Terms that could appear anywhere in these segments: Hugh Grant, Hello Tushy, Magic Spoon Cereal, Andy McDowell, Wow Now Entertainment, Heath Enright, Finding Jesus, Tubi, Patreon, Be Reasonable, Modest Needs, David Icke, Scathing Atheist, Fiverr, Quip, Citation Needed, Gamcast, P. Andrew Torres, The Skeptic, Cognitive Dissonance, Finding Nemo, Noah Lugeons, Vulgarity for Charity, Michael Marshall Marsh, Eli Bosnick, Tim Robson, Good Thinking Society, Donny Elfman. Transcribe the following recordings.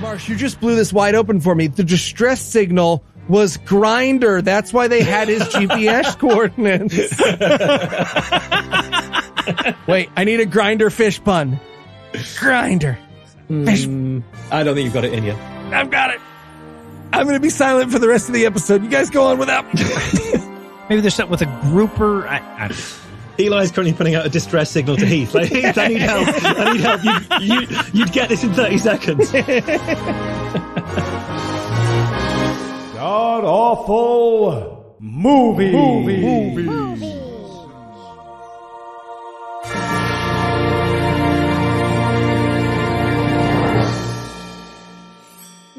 Marsh, you just blew this wide open for me. The distress signal was Grindr. That's why they had his GPS coordinates. Wait, I need a Grindr fish pun. Grindr. Fish. I don't think you've got it in yet. I've got it. I'm going to be silent for the rest of the episode. You guys go on without me. Maybe there's something with a grouper. I Eli's currently putting out a distress signal to Heath. Like, Heath, I need help. I need help. You'd get this in 30 seconds. God awful movie. Movie.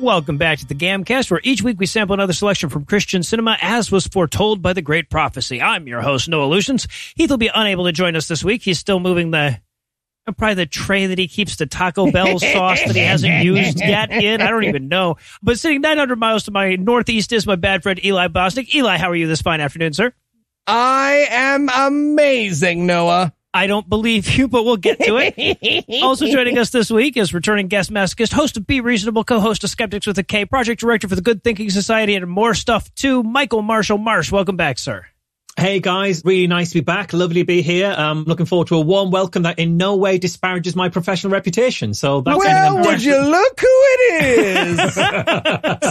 Welcome back to the Gamcast, where each week we sample another selection from Christian cinema, as was foretold by the great prophecy. I'm your host, Noah Lugeons. Heath will be unable to join us this week. He's still moving the tray that he keeps the Taco Bell sauce that he hasn't used yet in. I don't even know. But sitting 900 miles to my northeast is my bad friend, Eli Bosnick. Eli, how are you this fine afternoon, sir? I am amazing, Noah. I don't believe you, but we'll get to it. Also joining us this week is returning guest masochist, host of Be Reasonable, co-host of Skeptics with a K, project director for the Good Thinking Society, and more stuff too, Michael Marshall Marsh. Welcome back, sir. Hey, guys. Really nice to be back. Lovely to be here. I'm looking forward to a warm welcome that in no way disparages my professional reputation. So that's well, would you look who it is?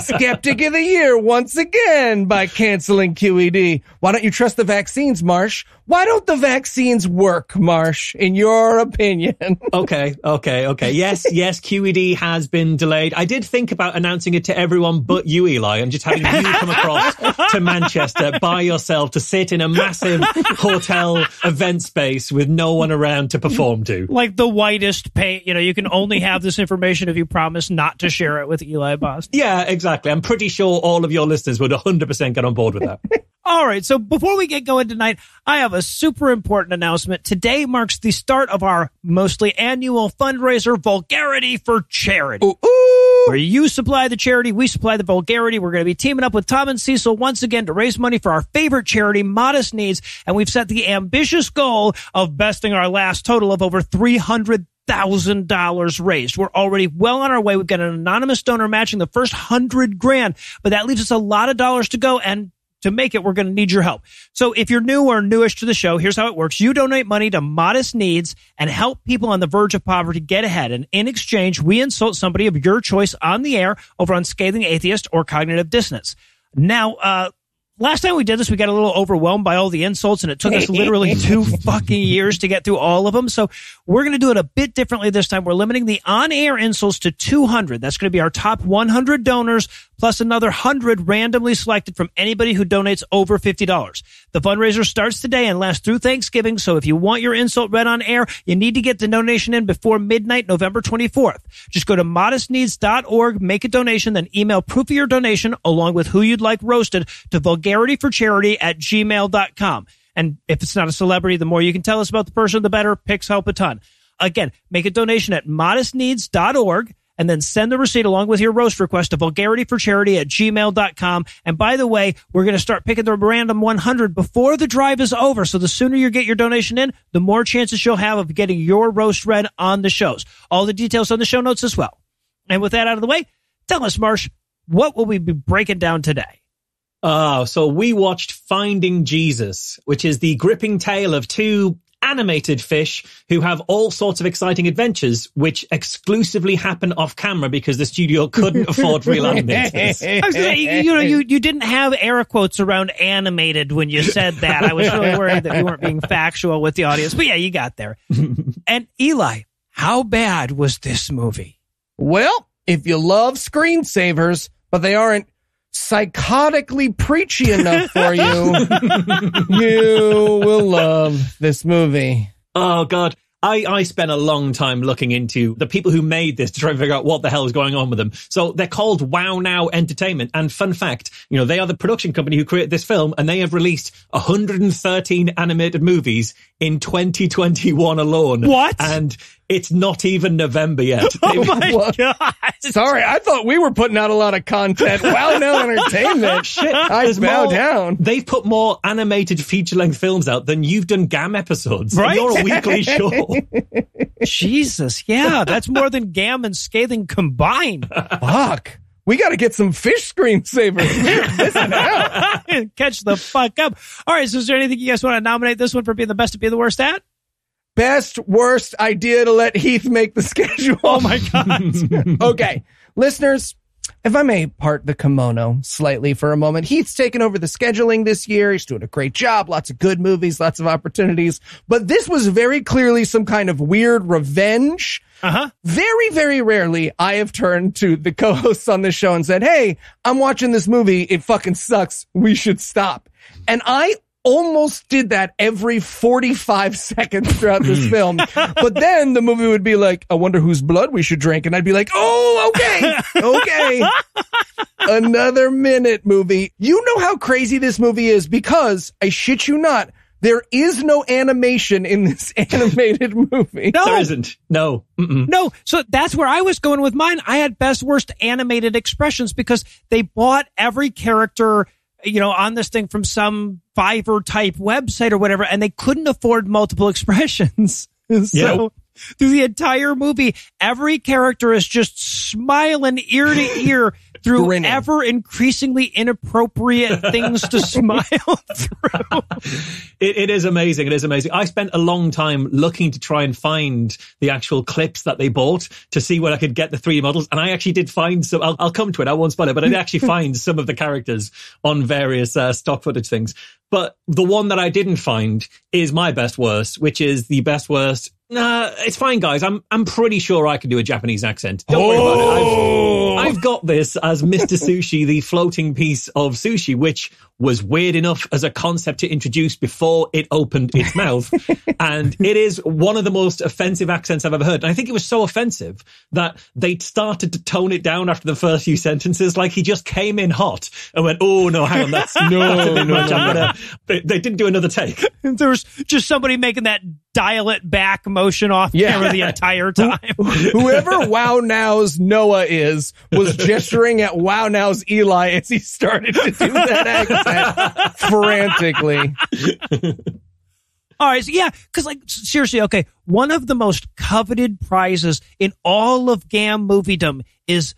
Skeptic of the Year once again by canceling QED. Why don't you trust the vaccines, Marsh? Why don't the vaccines work, Marsh, in your opinion? Okay. Yes, QED has been delayed. I did think about announcing it to everyone but you, Eli, and just having you come across to Manchester by yourself to sit in a massive hotel event space with no one around to perform to. Like the whitest paint. You know, you can only have this information if you promise not to share it with Eli Bosnick. Yeah, exactly. I'm pretty sure all of your listeners would 100% get on board with that. All right, so before we get going tonight, I have a super important announcement. Today marks the start of our mostly annual fundraiser, Vulgarity for Charity. Ooh, ooh. Where you supply the charity, we supply the vulgarity. We're going to be teaming up with Tom and Cecil once again to raise money for our favorite charity, Modest Needs, and we've set the ambitious goal of besting our last total of over $300,000 raised. We're already well on our way. We've got an anonymous donor matching the first $100,000, but that leaves us a lot of dollars to go, and to make it, we're going to need your help. So if you're new or newish to the show, here's how it works. You donate money to Modest Needs and help people on the verge of poverty get ahead. And in exchange, we insult somebody of your choice on the air over on Scathing Atheist or Cognitive Dissonance. Now, last time we did this, we got a little overwhelmed by all the insults, and it took us literally 2 fucking years to get through all of them. So we're going to do it a bit differently this time. We're limiting the on-air insults to 200. That's going to be our top 100 donors, plus another 100 randomly selected from anybody who donates over $50. The fundraiser starts today and lasts through Thanksgiving, so if you want your insult read on air, you need to get the donation in before midnight, November 24th. Just go to modestneeds.org, make a donation, then email proof of your donation, along with who you'd like roasted, to vulgarityforcharity@gmail.com. And if it's not a celebrity, the more you can tell us about the person, the better. Picks help a ton. Again, make a donation at modestneeds.org and then send the receipt along with your roast request to vulgarityforcharity@gmail.com. And by the way, we're going to start picking the random 100 before the drive is over. So the sooner you get your donation in, the more chances you'll have of getting your roast read on the shows. All the details on the show notes as well. And with that out of the way, tell us, Marsh, what will we be breaking down today? So we watched Finding Jesus, which is the gripping tale of 2 animated fish who have all sorts of exciting adventures, which exclusively happen off camera because the studio couldn't afford real animators. I was gonna say, you didn't have air quotes around animated when you said that. I was really worried that you weren't being factual with the audience, but yeah, you got there. And Eli, how bad was this movie? Well, if you love screensavers, but they aren't psychotically preachy enough for you, you will love this movie. Oh, God. I spent a long time looking into the people who made this to try and figure out what the hell is going on with them. So they're called Wow Now Entertainment. And fun fact, they are the production company who created this film, and they have released 113 animated movies in 2021 alone. What? And it's not even November yet. Oh my God. Sorry, I thought we were putting out a lot of content. Wow Now Entertainment. Shit, I bow down. They've put more animated feature-length films out than you've done GAM episodes. Right? You're a weekly show. Jesus, yeah, that's more than Gam and Scathing combined. Fuck. We got to get some fish screensavers. Listen, catch the fuck up. All right, so is there anything you guys want to nominate this one for being the best to be the worst at? Best, worst idea to let Heath make the schedule. Oh, my God. Okay. Listeners, if I may part the kimono slightly for a moment, Heath's taken over the scheduling this year. He's doing a great job. Lots of good movies, lots of opportunities. But this was very clearly some kind of weird revenge. Very, very rarely I have turned to the co-hosts on this show and said, hey, I'm watching this movie. It fucking sucks. We should stop. And I almost did that every 45 seconds throughout this film. But then the movie would be like, I wonder whose blood we should drink. And I'd be like, oh, okay. Another minute movie. You know how crazy this movie is because I shit you not. There is no animation in this animated movie. No. There isn't. No. No. So that's where I was going with mine. I had best, worst animated expressions because they bought every character, you know, on this thing from some Fiverr type website or whatever, and they couldn't afford multiple expressions. So through the entire movie, every character is just smiling ear to ear through grinning. Ever increasingly inappropriate things to smile through. It is amazing. It is amazing. I spent a long time looking to try and find the actual clips that they bought to see where I could get the three models. And I actually did find some. I'll come to it. I won't spoil it, but I did actually find some of the characters on various stock footage things. But the one that I didn't find is my best worst, which is the best worst. Nah, it's fine, guys. I'm pretty sure I can do a Japanese accent. Don't worry about it. I've got this as Mr. Sushi, the floating piece of sushi, which was weird enough as a concept to introduce before it opened its mouth. And it is one of the most offensive accents I've ever heard. And I think it was so offensive that they started to tone it down after the first few sentences. Like he just came in hot and went, oh, no, hang on, that's no, no, much. They didn't do another take. There was just somebody making that dial it back motion off camera the entire time. Whoever Wow Now's Noah is was gesturing at Wow Now's Eli as he started to do that accent frantically. All right, so yeah, because like seriously, okay, one of the most coveted prizes in all of GAM moviedom is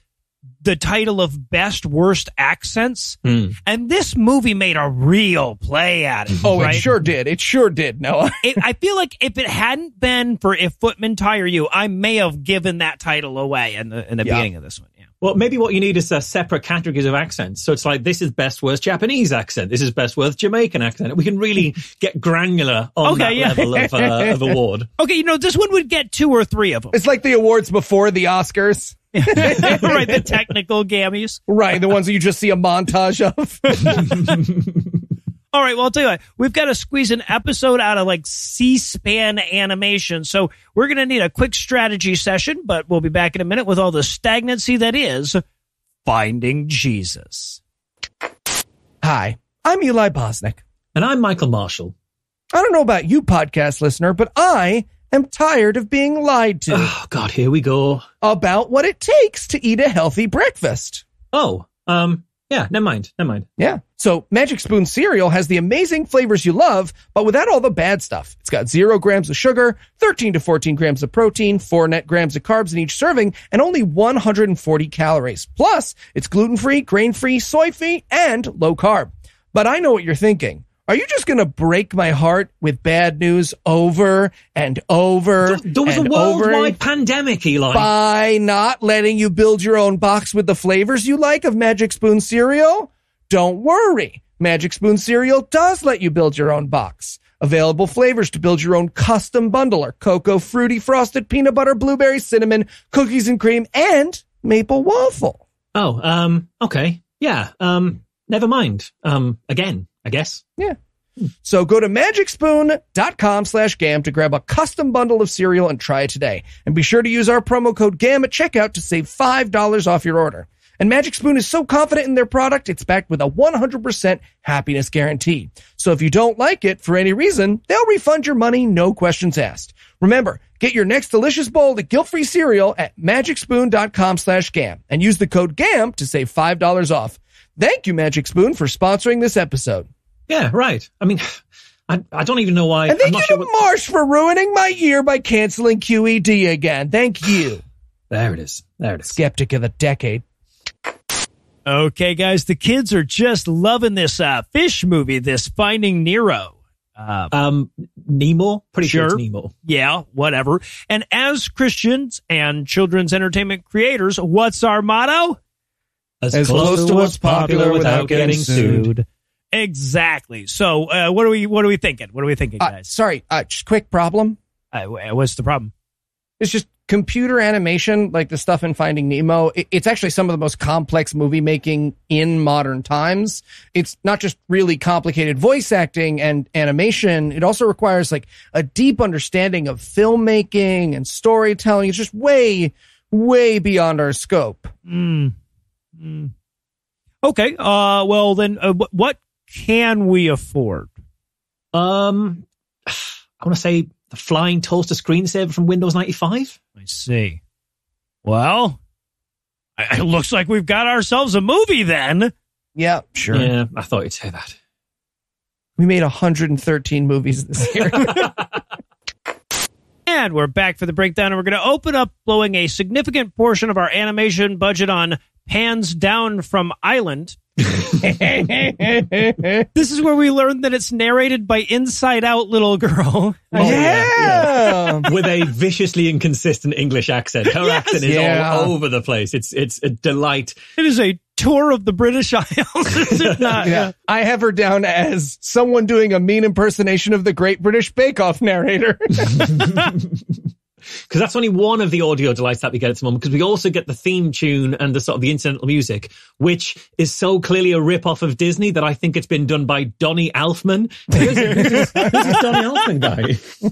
the title of Best Worst Accents. And this movie made a real play at it. Oh, right? It sure did. It sure did, Noah. I feel like if it hadn't been for If Footmen Tire You, I may have given that title away in the beginning of this one. Yeah. Well, maybe what you need is separate categories of accents. So it's like, this is best worst Japanese accent. This is best worst Jamaican accent. We can really get granular on that level of award. Okay, you know, this one would get 2 or 3 of them. It's like the awards before the Oscars. Right, the technical gammies. Right, the ones that you just see a montage of. All right, well, I'll tell you what. We've got to squeeze an episode out of, like, C-SPAN animation. So we're going to need a quick strategy session, but we'll be back in a minute with all the stagnancy that is Finding Jesus. Hi, I'm Eli Bosnick. And I'm Michael Marshall. I don't know about you, podcast listener, but I'm tired of being lied to. Oh, God, here we go. About what it takes to eat a healthy breakfast. Oh, yeah, never mind. Yeah. So Magic Spoon Cereal has the amazing flavors you love, but without all the bad stuff. It's got 0 grams of sugar, 13 to 14 grams of protein, 4 net grams of carbs in each serving, and only 140 calories. Plus, it's gluten-free, grain-free, soy-free, and low-carb. But I know what you're thinking. Are you just going to break my heart with bad news over and over? There was a worldwide pandemic, Eli. By not letting you build your own box with the flavors you like of Magic Spoon Cereal? Don't worry. Magic Spoon Cereal does let you build your own box. Available flavors to build your own custom bundle are cocoa, fruity, frosted, peanut butter, blueberry, cinnamon, cookies and cream, and maple waffle. Oh, okay. Yeah, never mind. Again. I guess. Yeah. So go to magicspoon.com/GAM to grab a custom bundle of cereal and try it today. And be sure to use our promo code GAM at checkout to save $5 off your order. And Magic Spoon is so confident in their product, it's backed with a 100% happiness guarantee. So if you don't like it for any reason, they'll refund your money, no questions asked. Remember, get your next delicious bowl of guilt-free cereal at magicspoon.com/GAM and use the code GAM to save $5 off. Thank you, Magic Spoon, for sponsoring this episode. Yeah, right. I mean, I don't even know why. And thank you to Marsh for ruining my year by canceling QED again. Thank you. There it is. There it is. Skeptic of the decade. Okay, guys, the kids are just loving this fish movie, this Finding Nemo. Nemo? Pretty sure it's Nemo. Yeah, whatever. And as Christians and children's entertainment creators, what's our motto? As close to what's popular without getting sued. Exactly. So what are we thinking? What are we thinking, guys? Sorry, just quick problem. What's the problem? It's just computer animation, like the stuff in Finding Nemo. It's actually some of the most complex movie making in modern times. It's not just really complicated voice acting and animation. It also requires like a deep understanding of filmmaking and storytelling. It's just way, way beyond our scope. Okay. Well, then what can we afford? I want to say the flying toaster screensaver from Windows 95. I see. Well, it looks like we've got ourselves a movie then. Yeah, sure. Yeah, I thought you'd say that. We made 113 movies this year. And we're back for the breakdown, and we're going to open up blowing a significant portion of our animation budget on Hands Down from Island. This is where we learned that it's narrated by Inside Out Little Girl. Yeah. With a viciously inconsistent English accent. Her accent is all over the place. It's a delight. It is a tour of the British Isles, is it not? Yeah. I have her down as someone doing a mean impersonation of the Great British Bake Off narrator. Because that's only one of the audio delights that we get at the moment, because we also get the theme tune and the sort of the incidental music, which is so clearly a rip-off of Disney that I think it's been done by Donny Elfman. This is Donny Elfman guy.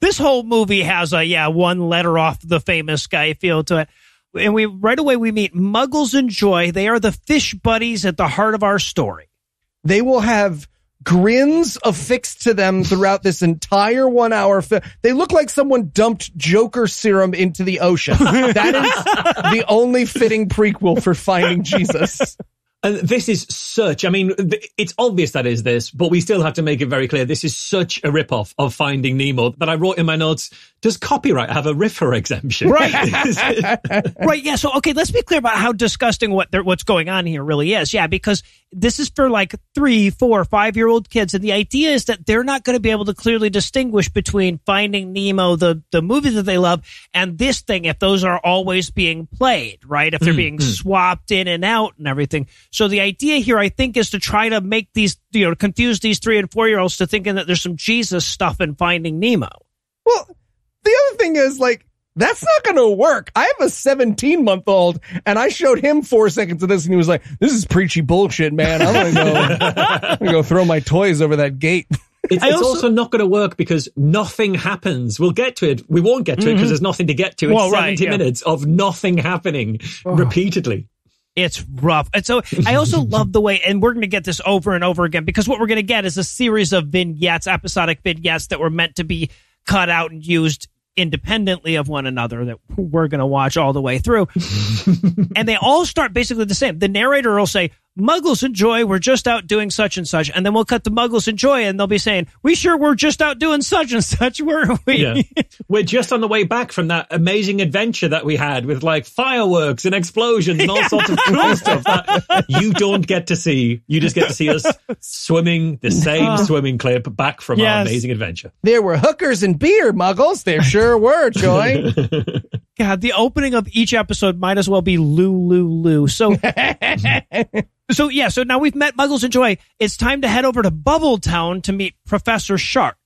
This whole movie has a, one letter off the famous guy feel to it. And right away we meet Muggles and Joy. They are the fish buddies at the heart of our story. They will have grins affixed to them throughout this entire 1 hour film. They look like someone dumped Joker serum into the ocean. That is the only fitting prequel for Finding Jesus. And this is such, I mean, it's obvious that is this, but we still have to make it very clear. This is such a ripoff of Finding Nemo that I wrote in my notes, does copyright have a riffer exemption? Right. Right. Yeah. So, okay, let's be clear about how disgusting what's going on here really is. Yeah, because this is for like 3, 4, 5-year-old kids. And the idea is that they're not going to be able to clearly distinguish between Finding Nemo, the movie that they love, and this thing, if those are always being played, right? If they're being swapped in and out and everything. So the idea here, I think, is to try to make these, confuse these 3- and 4-year-olds to thinking that there's some Jesus stuff in Finding Nemo. Well, the other thing is, like, that's not going to work. I have a 17-month-old, and I showed him 4 seconds of this, and he was like, this is preachy bullshit, man. I'm going to go throw my toys over that gate. It's also not going to work because nothing happens. We'll get to it. We won't get to it because there's nothing to get to. It's 70 minutes of nothing happening repeatedly. It's rough. And so I also love the way, and we're going to get this over and over again, because what we're going to get is a series of vignettes, episodic vignettes that were meant to be cut out and used independently of one another that we're going to watch all the way through. And they all start basically the same. The narrator will say, Muggles and Joy were just out doing such and such. And then we'll cut the Muggles and Joy and they'll be saying, we sure were just out doing such and such, weren't we? Yeah. We're just on the way back from that amazing adventure that we had with like fireworks and explosions and all sorts of cool stuff that you don't get to see. You just get to see us swimming the same swimming clip back from our amazing adventure. There were hookers and beer, Muggles. There sure were, Joy. God, the opening of each episode might as well be Lou, Lou, Lou. So now we've met Muggles and Joy. It's time to head over to Bubble Town to meet Professor Shark.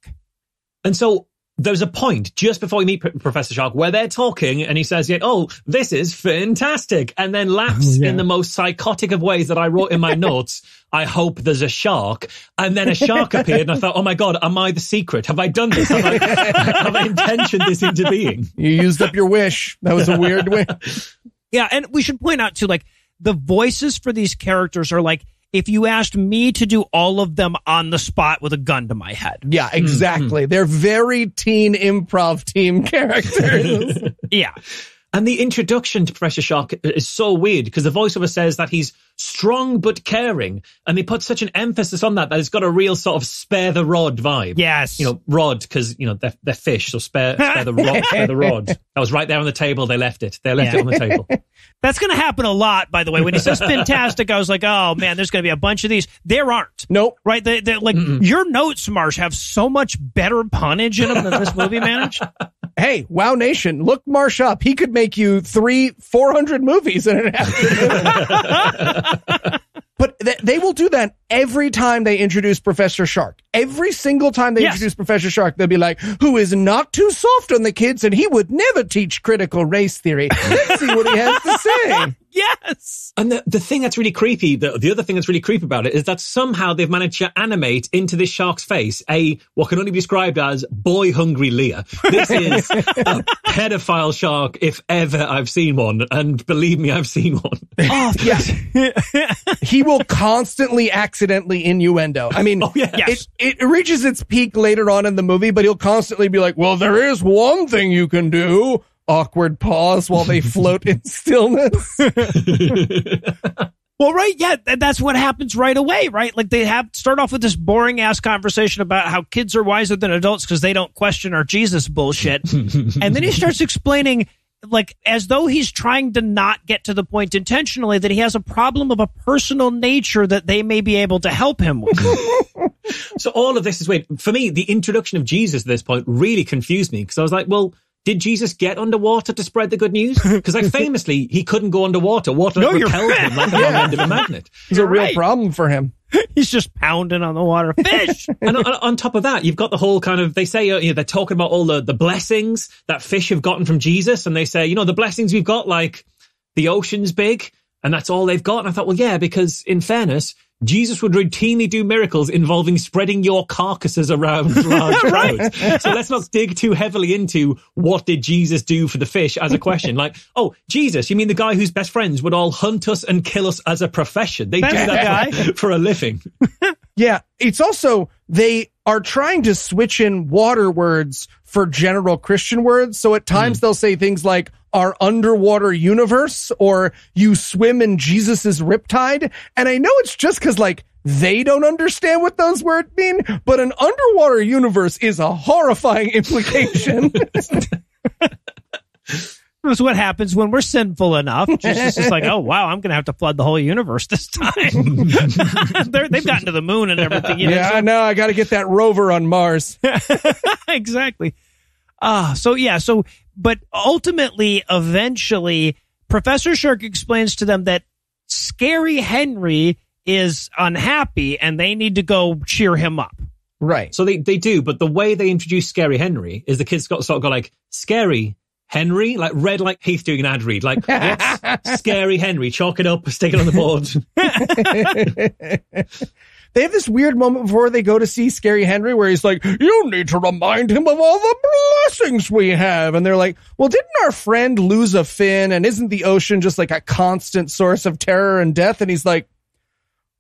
And so there's a point just before we meet Professor Shark where they're talking and he says, this is fantastic. And then laughs in the most psychotic of ways that I wrote in my notes. I hope there's a shark. And then a shark appeared and I thought, oh my God, am I the secret? Have I done this? Have I intentioned this into being? You used up your wish. That was a weird wish. Yeah. And we should point out too, like the voices for these characters are like, if you asked me to do all of them on the spot with a gun to my head. Yeah, exactly. They're very teen improv team characters. Yeah. And the introduction to Professor Shark is so weird because the voiceover says that he's strong but caring, and they put such an emphasis on that that it's got a real sort of spare the rod vibe. Yes, you know, rod, because you know they're fish, so spare the rod. Spare the rod. I was right there on the table. They left it. They left it on the table. That's going to happen a lot, by the way. When he says fantastic, I was like, oh man, there's going to be a bunch of these. There aren't. Nope. Right? They like your notes, Marsh, have so much better punnage in them than this movie managed. Hey, Wow Nation, look Marsh up. He could make you 300-400 movies in an afternoon. But they will do that every time they introduce Professor Shark. Every single time they introduce Professor Shark, they'll be like, who is not too soft on the kids, and he would never teach critical race theory. Let's see what he has to say. Yes. And the thing that's really creepy, the other thing that's really creepy about it is that somehow they've managed to animate into this shark's face what can only be described as boy-hungry Leah. This is a pedophile shark if ever I've seen one, and believe me, I've seen one. Oh, yes. He will constantly accidentally innuendo. I mean, it reaches its peak later on in the movie, but he'll constantly be like, well, there is one thing you can do. Awkward pause while they float in stillness. Well, right. Yeah, that's what happens right away. Right. Like they start off with this boring ass conversation about how kids are wiser than adults because they don't question our Jesus bullshit. And then he starts explaining, like, as though he's trying to not get to the point intentionally, that he has a problem of a personal nature that they may be able to help him with. So all of this is weird. For me, the introduction of Jesus at this point really confused me because I was like, well, did Jesus get underwater to spread the good news? Because, like, famously, he couldn't go underwater. Water repelled him like the long end of a magnet. It's a real problem for him. He's just pounding on the water. Fish! And on top of that, you've got the whole kind of, they say, you know, they're talking about all the blessings that fish have gotten from Jesus. And they say, you know, the blessings we've got, like, the ocean's big. And that's all they've got. And I thought, well, yeah, because in fairness, Jesus would routinely do miracles involving spreading your carcasses around large crowds. So let's not dig too heavily into what did Jesus do for the fish as a question. Like, oh, Jesus, you mean the guy whose best friends would all hunt us and kill us as a profession? They do that for a living. Yeah, it's also they are trying to switch in water words for general Christian words. So at times they'll say things like, our underwater universe, or you swim in Jesus's riptide. And I know it's just because, like, they don't understand what those words mean, but an underwater universe is a horrifying implication. That's what happens when we're sinful enough. Jesus is like, oh, wow, I'm going to have to flood the whole universe this time. They've gotten to the moon and everything. You know, I know. I got to get that rover on Mars. Exactly. But ultimately, eventually, Professor Shark explains to them that Scary Henry is unhappy and they need to go cheer him up. Right. So they do. But the way they introduce Scary Henry is the kids got like, Scary Henry, like read like Heath doing an ad read, like, what's Scary Henry? Chalk it up, stick it on the board. They have this weird moment before they go to see Scary Henry where he's like, you need to remind him of all the blessings we have. And they're like, well, didn't our friend lose a fin? And isn't the ocean just like a constant source of terror and death? And he's like,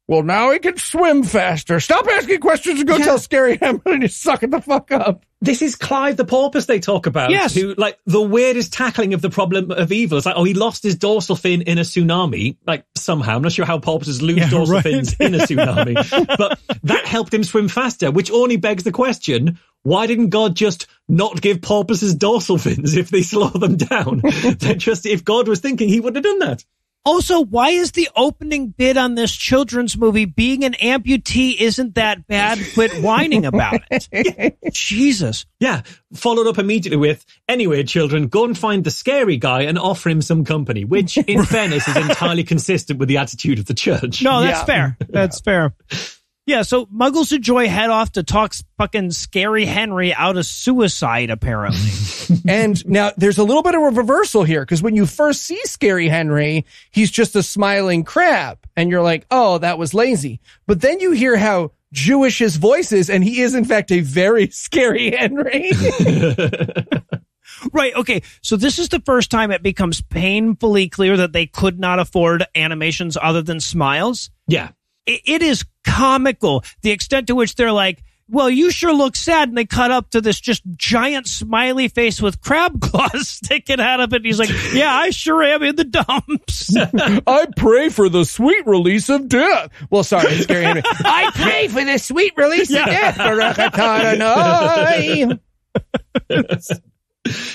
well, now he can swim faster. Stop asking questions and go tell Scary Henry to suck it the fuck up. This is Clive the Porpoise they talk about. Yes. Who, like, the weirdest tackling of the problem of evil. It's like, oh, he lost his dorsal fin in a tsunami. Like, somehow. I'm not sure how porpoises lose dorsal fins in a tsunami. But that helped him swim faster, which only begs the question, why didn't God just not give porpoises dorsal fins if they slow them down? If God was thinking, he would have done that. Also, why is the opening bit on this children's movie, being an amputee isn't that bad, quit whining about it? Jesus. Yeah, followed up immediately with, anyway, children, go and find the scary guy and offer him some company, which, in fairness, is entirely consistent with the attitude of the church. No, that's fair. That's fair. Yeah, so Muggles and Joy head off to talk fucking Scary Henry out of suicide, apparently. And now there's a little bit of a reversal here, because when you first see Scary Henry, he's just a smiling crab. And you're like, oh, that was lazy. But then you hear how Jewish his voice is, and he is, in fact, a very Scary Henry. Right, okay, so this is the first time it becomes painfully clear that they could not afford animations other than smiles. Yeah. It is comical, the extent to which they're like, well, you sure look sad. And they cut up to this just giant smiley face with crab claws sticking out of it. And he's like, yeah, I sure am in the dumps. I pray for the sweet release of death. Well, sorry, it's Gary Henry. I pray for the sweet release of death.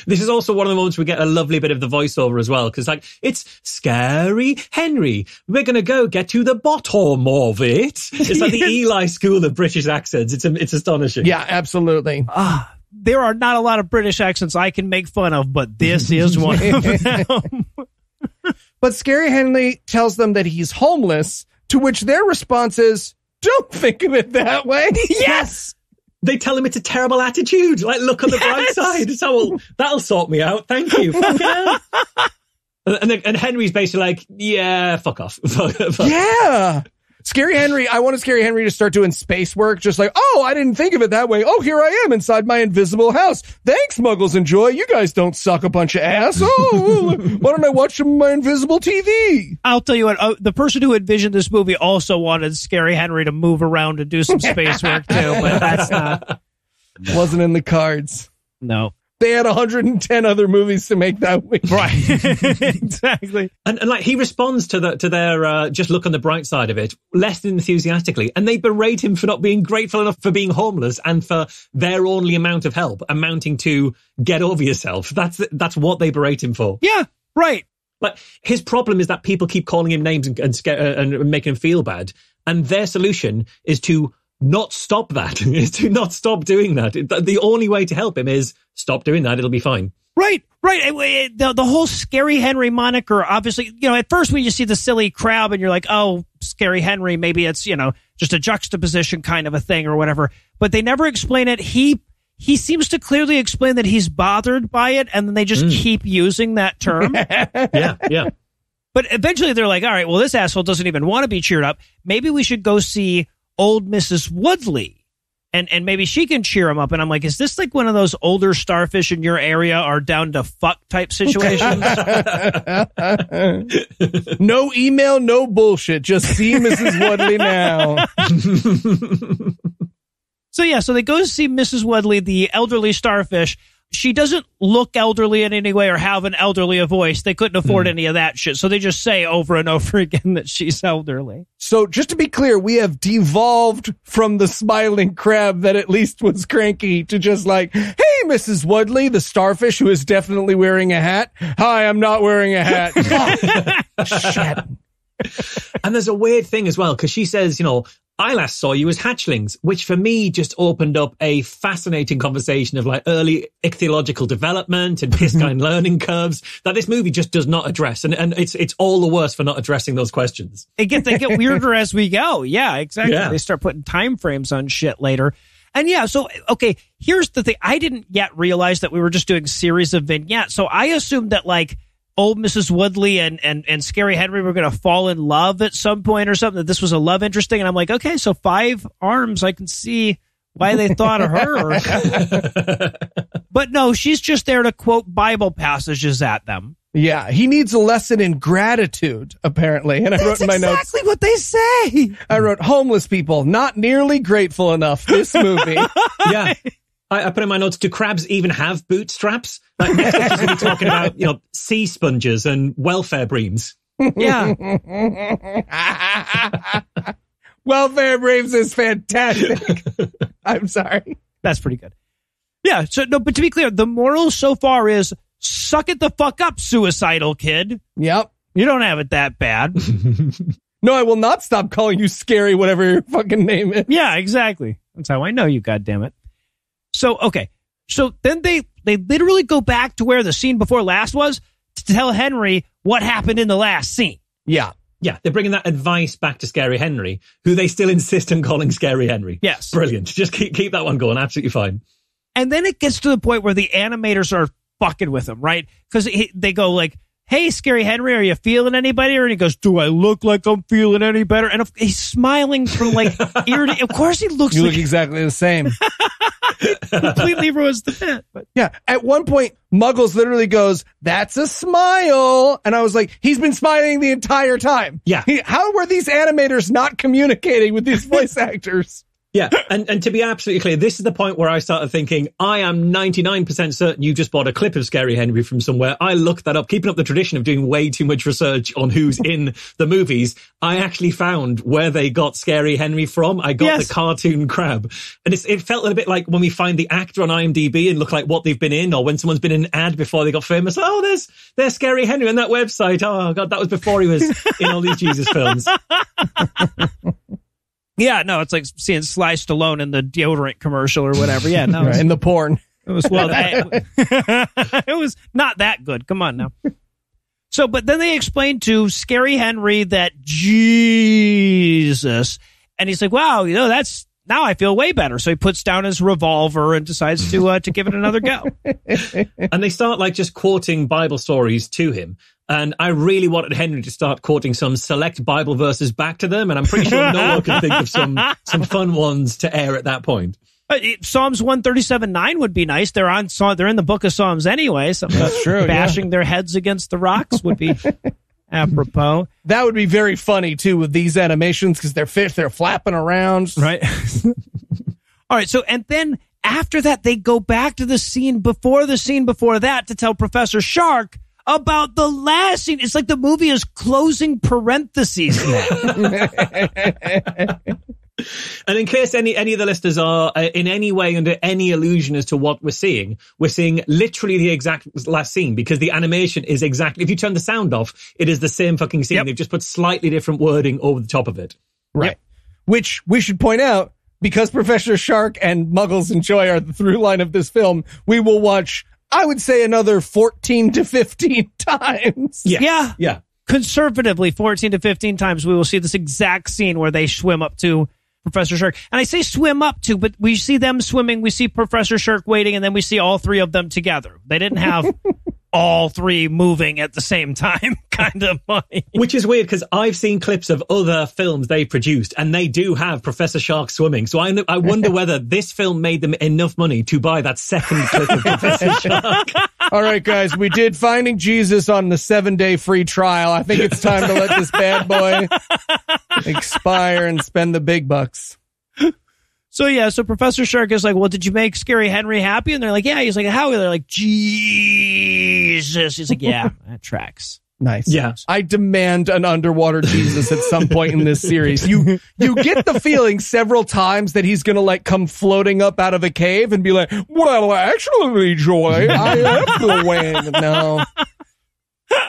This is also one of the moments we get a lovely bit of the voiceover as well, because, like, it's Scary Henry. We're going to go get to the bottom of it. It's like the Eli School of British accents. It's astonishing. Yeah, absolutely. There are not a lot of British accents I can make fun of, but this is one of them. But Scary Henry tells them that he's homeless, to which their response is, don't think of it that way. Yes! They tell him it's a terrible attitude. Like, look on the bright side. It's all, that'll sort me out. Thank you. And Henry's basically like, yeah, fuck off. Yeah. Scary Henry, I wanted Scary Henry to start doing space work. Just like, oh, I didn't think of it that way. Oh, here I am inside my invisible house. Thanks, muggles and joy. You guys don't suck a bunch of ass. Oh, why don't I watch some of my invisible TV? I'll tell you what, the person who envisioned this movie also wanted Scary Henry to move around and do some space work too, but that's not. Wasn't in the cards. No. They had 110 other movies to make that week. Right. Exactly. And like, he responds to their just look on the bright side of it less than enthusiastically. And they berate him for not being grateful enough for being homeless and for their only amount of help amounting to get over yourself. That's what they berate him for. Yeah, right. Like, his problem is that people keep calling him names and making him feel bad. And their solution is to not stop that, is to not stop doing that. The only way to help him is stop doing that. It'll be fine. Right. The whole Scary Henry moniker, obviously, you know, at first when you see the silly crab and you're like, oh, Scary Henry, maybe it's, you know, just a juxtaposition kind of a thing or whatever. But they never explain it. He seems to clearly explain that he's bothered by it, and then they just keep using that term. Yeah. But eventually they're like, all right, well, this asshole doesn't even want to be cheered up. Maybe we should go see old Mrs. Woodley, and maybe she can cheer him up. And I'm like, is this like one of those older starfish in your area are down to fuck type situations? No email, no bullshit. Just see Mrs. Woodley now. So they go to see Mrs. Woodley, the elderly starfish. She doesn't look elderly in any way or have an elderly voice. They couldn't afford any of that shit. So they just say over and over again that she's elderly. So just to be clear, we have devolved from the smiling crab that at least was cranky to just like, hey, Mrs. Woodley, the starfish who is definitely wearing a hat. Hi, I'm not wearing a hat. Shit. And there's a weird thing as well, because she says, you know, I last saw you as hatchlings, which for me just opened up a fascinating conversation of like early ichthyological development and piscine learning curves that this movie just does not address. And it's all the worse for not addressing those questions. They get weirder as we go. Yeah, exactly. Yeah. They start putting time frames on shit later. And yeah, so, okay, here's the thing. I didn't yet realize that we were just doing series of vignettes. So I assumed that like old Mrs. Woodley and Scary Henry were going to fall in love at some point or something, that this was a love interest thing. And I'm like, okay, so five arms, I can see why they thought of her. But no, she's just there to quote Bible passages at them. Yeah, he needs a lesson in gratitude, apparently. And I wrote in my notes, exactly what they say. I wrote, homeless people, not nearly grateful enough, this movie. Yeah. I put in my notes, do crabs even have bootstraps? Like, next we're going to be talking about, you know, sea sponges and welfare breams. Yeah. Welfare breams is fantastic. I'm sorry. That's pretty good. Yeah. So, no, but to be clear, the moral so far is suck it the fuck up, suicidal kid. Yep. You don't have it that bad. No, I will not stop calling you Scary, whatever your fucking name is. Yeah, exactly. That's how I know you, goddammit. So, okay. So then they literally go back to where the scene before last was to tell Henry what happened in the last scene. Yeah. Yeah. They're bringing that advice back to Scary Henry, who they still insist on calling Scary Henry. Yes. Brilliant. Just keep that one going. Absolutely fine. And then it gets to the point where the animators are fucking with him, right? Because they go like, hey, Scary Henry, are you feeling any better? And he goes, do I look like I'm feeling any better? And he's smiling from like ear to... Of course he looks You look exactly the same. Completely ruins the bit. But yeah, at one point, Muggles literally goes, that's a smile. And I was like, he's been smiling the entire time. Yeah. How were these animators not communicating with these voice actors? Yeah, and to be absolutely clear, this is the point where I started thinking, I am 99% certain you just bought a clip of Scary Henry from somewhere. I looked that up, keeping up the tradition of doing way too much research on who's in the movies. I actually found where they got Scary Henry from. I got the cartoon crab. And it felt a bit like when we find the actor on IMDb and look like what they've been in, or when someone's been in an ad before they got famous. Oh, there's Scary Henry on that website. Oh, God, that was before he was in all these Jesus films. Yeah, no, it's like seeing Sly Stallone in the deodorant commercial or whatever. Yeah, no, in the porn. It was it was not that good. Come on now. So, but then they explained to Scary Henry that Jesus, and he's like, "Wow, that's now I feel way better." So he puts down his revolver and decides to give it another go. And they start just quoting Bible stories to him. And I really wanted Henry to start quoting some select Bible verses back to them, and I'm pretty sure Noah can think of some fun ones to air at that point. Psalms 137:9 would be nice. They're in the book of Psalms anyway. So that's true. Bashing their heads against the rocks would be apropos. That would be very funny too with these animations because they're flapping around, right? All right. So and then after that, they go back to the scene before that to tell Professor Shark about the last scene. It's like the movie is closing parentheses now. And in case any of the listeners are in any way under any illusion as to what we're seeing literally the exact last scene because the animation is exactly, if you turn the sound off, it is the same fucking scene. Yep. They've just put slightly different wording over the top of it. Right. Yep. Which we should point out, because Professor Shark and Muggles and Joy are the through line of this film, we will watch, I would say, another 14 to 15 times. Yes. Yeah. Yeah. Conservatively, 14 to 15 times, we will see this exact scene where they swim up to Professor Shark. And I say swim up to, but we see them swimming, we see Professor Shark waiting, and then we see all three of them together. They didn't have all three moving at the same time, kind of funny. Which is weird because I've seen clips of other films they produced and they do have Professor Shark swimming. So I wonder whether this film made them enough money to buy that second clip of Professor Shark. All right, guys, we did Finding Jesus on the 7-day free trial. I think it's time to let this bad boy expire and spend the big bucks. So, yeah, so Professor Shark is like, well, did you make Scary Henry happy? And they're like, yeah. He's like, how? They're like, Jesus. He's like, yeah, that tracks. Nice. Yeah. I demand an underwater Jesus at some point in this series. You get the feeling several times that he's going to come floating up out of a cave and be like, well, actually, Joy, I am the wind. No.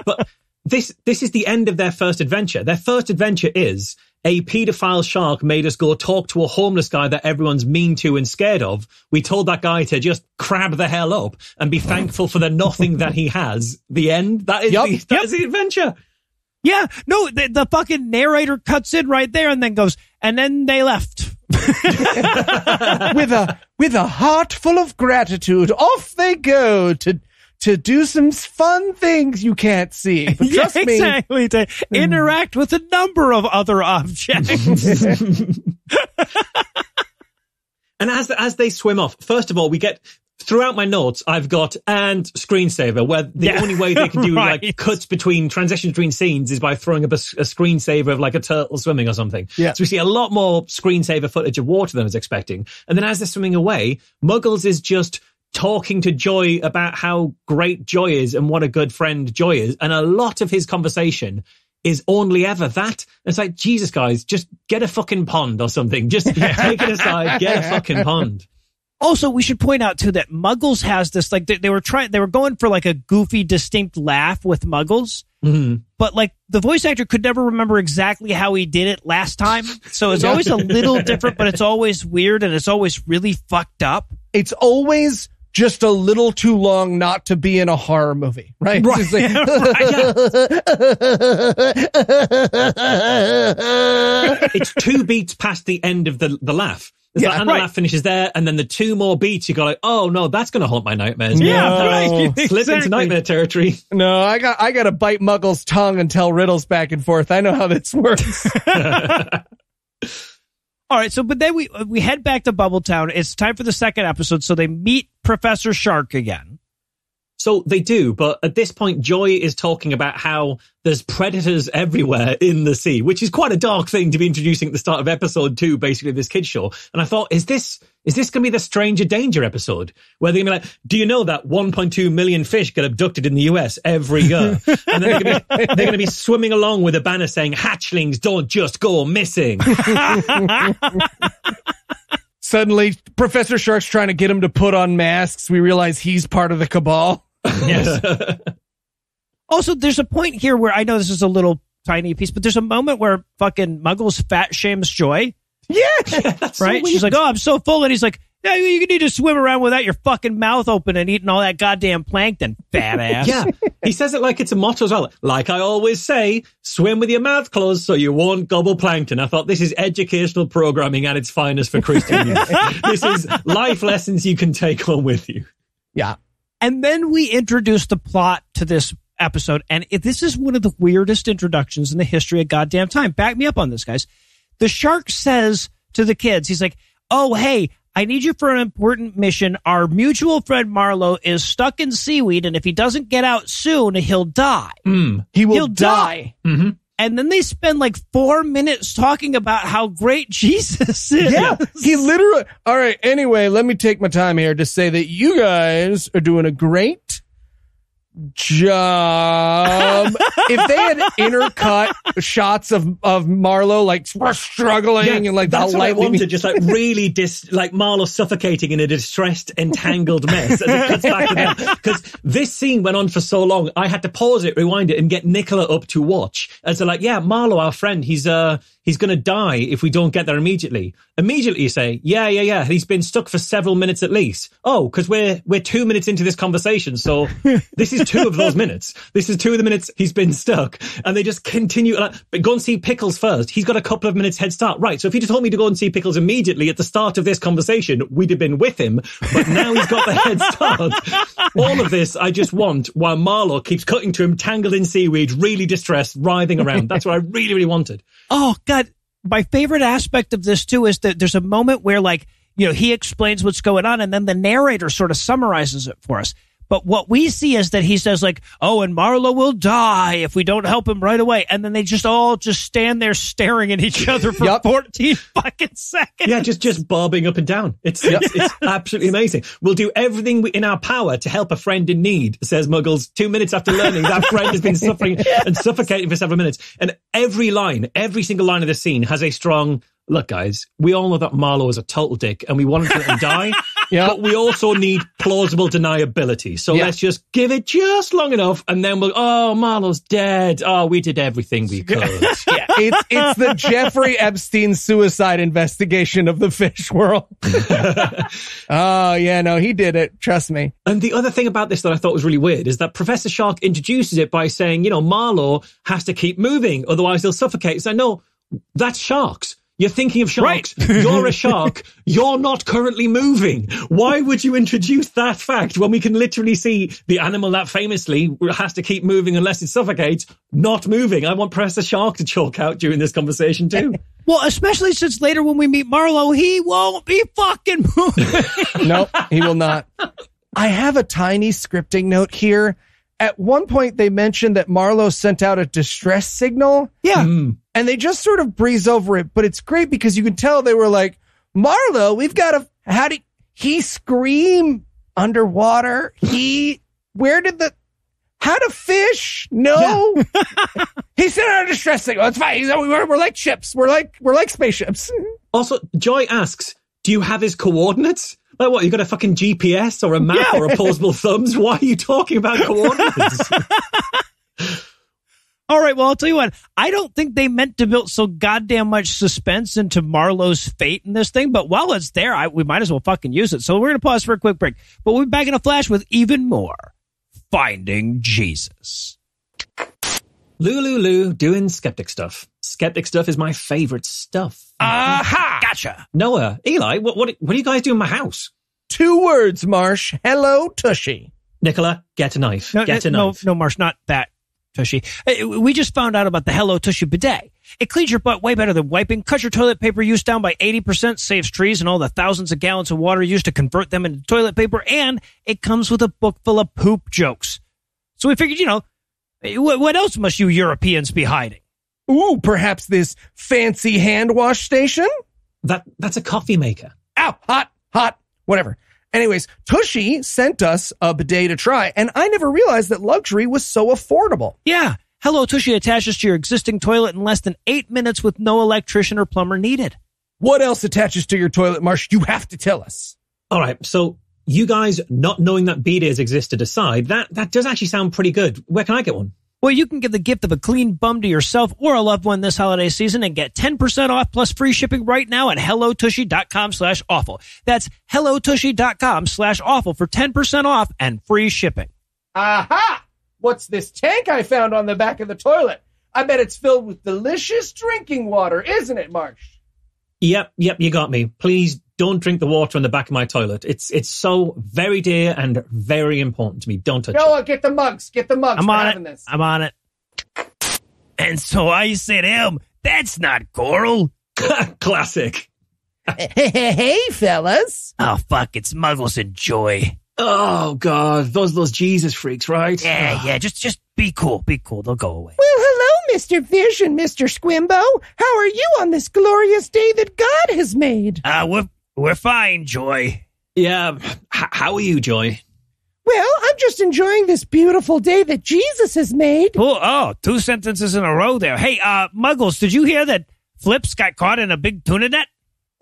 But this is the end of their first adventure. Their first adventure is a pedophile shark made us go talk to a homeless guy that everyone's mean to and scared of. We told that guy to just crab the hell up and be thankful for the nothing that he has. The end. That is, is the adventure. Yeah. No, the fucking narrator cuts in right there and then goes, and then they left. with a heart full of gratitude. Off they go to do some fun things you can't see. But trust me. To interact with a number of other objects. And as they swim off, first of all, we get, throughout my notes, I've got, and screensaver, where the only way they can do cuts between, transitions between scenes is by throwing up a screensaver of a turtle swimming or something. Yeah. So we see a lot more screensaver footage of water than I was expecting. And then as they're swimming away, Muggles is just talking to Joy about how great Joy is and what a good friend Joy is. And a lot of his conversation is only ever that. It's like, Jesus, guys, just get a fucking pond or something. Just take it aside, get a fucking pond. Also, we should point out, too, that Muggles has this, they were going for, a goofy, distinct laugh with Muggles. Mm-hmm. But, the voice actor could never remember exactly how he did it last time. So it's always a little different, but it's always weird and it's always really fucked up. It's always just a little too long not to be in a horror movie, right? Right. It's 2 beats past the end of the laugh. The laugh finishes there, and then the 2 more beats, you go like, oh, no, that's going to haunt my nightmares. Yeah, right. Slip into nightmare territory. No, I got to bite Muggle's tongue and tell riddles back and forth. I know how this works. All right, so but then we head back to Bubble Town. It's time for the second episode, so they meet Professor Shark again. So they do, but at this point, Joy is talking about how there's predators everywhere in the sea, which is quite a dark thing to be introducing at the start of episode 2, basically, this kid's show. And I thought, is this going to be the Stranger Danger episode? Where they're going to be like, do you know that 1.2 million fish get abducted in the US every year? And then they're going to be swimming along with a banner saying, hatchlings don't just go missing. Suddenly, Professor Shark's trying to get him to put on masks. We realize he's part of the cabal. Yes. Also, there's a point here where I know this is a little tiny piece, but there's a moment where fucking Muggles fat shames Joy. Yeah. That's right? So she's like, oh, I'm so full. And he's like, yeah, you need to swim around without your fucking mouth open and eating all that goddamn plankton, fat ass. Yeah. He says it like it's a motto as well. Like I always say, swim with your mouth closed so you won't gobble plankton. I thought this is educational programming at its finest for Christian youth. This is life lessons you can take home with you. Yeah. And then we introduce the plot to this episode. And this is one of the weirdest introductions in the history of goddamn time. Back me up on this, guys. The shark says to the kids, he's like, oh, hey, I need you for an important mission. Our mutual friend Marlowe is stuck in seaweed, and if he doesn't get out soon, he'll die. He'll die. Mm-hmm. And then they spend like 4 minutes talking about how great Jesus is. Yeah, he literally. All right, anyway, let me take my time here to say that you guys are doing a great job. If they had intercut shots of Marlowe like struggling, yeah, and like that's what I wanted, just like really like Marlowe suffocating in a distressed, entangled mess as it cuts back to them, because this scene went on for so long I had to pause it, rewind it, and get Nicola up to watch as they're like, yeah, Marlowe, our friend, he's gonna die if we don't get there immediately. You say, yeah, he's been stuck for several minutes at least. Oh, because we're 2 minutes into this conversation, so this is 2 of those minutes. This is 2 of the minutes he's been stuck. And they just continue. Like, but go and see Pickles first. He's got a couple of minutes head start. Right. So if he'd told me to go and see Pickles immediately at the start of this conversation, we'd have been with him. But now he's got the head start. All of this I just want while Marlowe keeps cutting to him, tangled in seaweed, really distressed, writhing around. That's what I really, really wanted. Oh, God. My favorite aspect of this, too, is that there's a moment where, like, you know, he explains what's going on and then the narrator sort of summarizes it for us. But what we see is that he says, like, oh, and Marlowe will die if we don't help him right away. And then they just all stand there staring at each other for 14 fucking seconds. Yeah, just bobbing up and down. It's absolutely amazing. We'll do everything in our power to help a friend in need, says Muggles, 2 minutes after learning that friend has been suffering and suffocating for several minutes. And every single line of the scene has a strong, look, guys, we all know that Marlowe is a total dick and we want him to let him die. Yep. But we also need plausible deniability. So let's just give it just long enough, and then we'll, oh, Marlowe's dead. Oh, we did everything we could. Yeah. It's the Jeffrey Epstein suicide investigation of the fish world. Oh, yeah, no, he did it. Trust me. And the other thing about this that I thought was really weird is that Professor Shark introduces it by saying, you know, Marlowe has to keep moving, otherwise he'll suffocate. So no, that's sharks. You're thinking of sharks. Right. You're a shark. You're not currently moving. Why would you introduce that fact when we can literally see the animal that famously has to keep moving unless it suffocates, not moving? I want Professor Shark to chalk out during this conversation too. Well, especially since later when we meet Marlowe, he won't be fucking moving. No, he will not. I have a tiny scripting note here. At one point, they mentioned that Marlowe sent out a distress signal. Yeah. Mm. And they just sort of breeze over it, but it's great because you can tell they were like, Marlowe, we've got to, how did he scream underwater? How to fish? No. Yeah. He sent out a distress signal. It's fine. We're like ships. We're like spaceships. Also, Joy asks, do you have his coordinates? Like what, you got a fucking GPS or a map or opposable thumbs? Why are you talking about coordinates? All right, well, I'll tell you what. I don't think they meant to build so goddamn much suspense into Marlowe's fate in this thing, but while it's there, we might as well fucking use it. So we're going to pause for a quick break, but we'll be back in a flash with even more Finding Jesus. Lulu doing skeptic stuff. Skeptic stuff is my favorite stuff. Aha! Gotcha! Noah, Eli, what are you guys doing in my house? 2 words, Marsh. Hello, Tushy. Nicola, get a knife. No, Marsh, not that. Tushy. We just found out about the Hello Tushy bidet. It cleans your butt way better than wiping, cuts your toilet paper use down by 80%, saves trees and all the thousands of gallons of water used to convert them into toilet paper, and it comes with a book full of poop jokes. So we figured, you know, what else must you Europeans be hiding? Ooh, perhaps this fancy hand wash station? That's a coffee maker. Ow, hot, whatever. Anyways, Tushy sent us a bidet to try, and I never realized that luxury was so affordable. Yeah. Hello Tushy attaches to your existing toilet in less than 8 minutes with no electrician or plumber needed. What else attaches to your toilet, Marsh? You have to tell us. All right, so you guys not knowing that bidets existed aside, that does actually sound pretty good. Where can I get one? Well, you can give the gift of a clean bum to yourself or a loved one this holiday season and get 10% off plus free shipping right now at hellotushy.com/awful. That's hellotushy.com/awful for 10% off and free shipping. Aha! What's this tank I found on the back of the toilet? I bet it's filled with delicious drinking water, isn't it, Marsh? Yep, you got me. Please don't drink the water on the back of my toilet. It's so very dear and very important to me. Don't touch it. Noah, get the mugs. I'm on it. This. I'm on it. And so I said, that's not coral. Classic. Hey, fellas. Oh, fuck, it's Muggles and Joy. Oh, God, those Jesus freaks, right? Yeah, just be cool. They'll go away. Well, hello, Mr. Vision, Mr. Squimbo. How are you on this glorious day that God has made? We're fine, Joy. Yeah, how are you, Joy? Well, I'm just enjoying this beautiful day that Jesus has made. Oh, two sentences in a row there. Hey, Muggles, did you hear that Flips got caught in a big tuna net?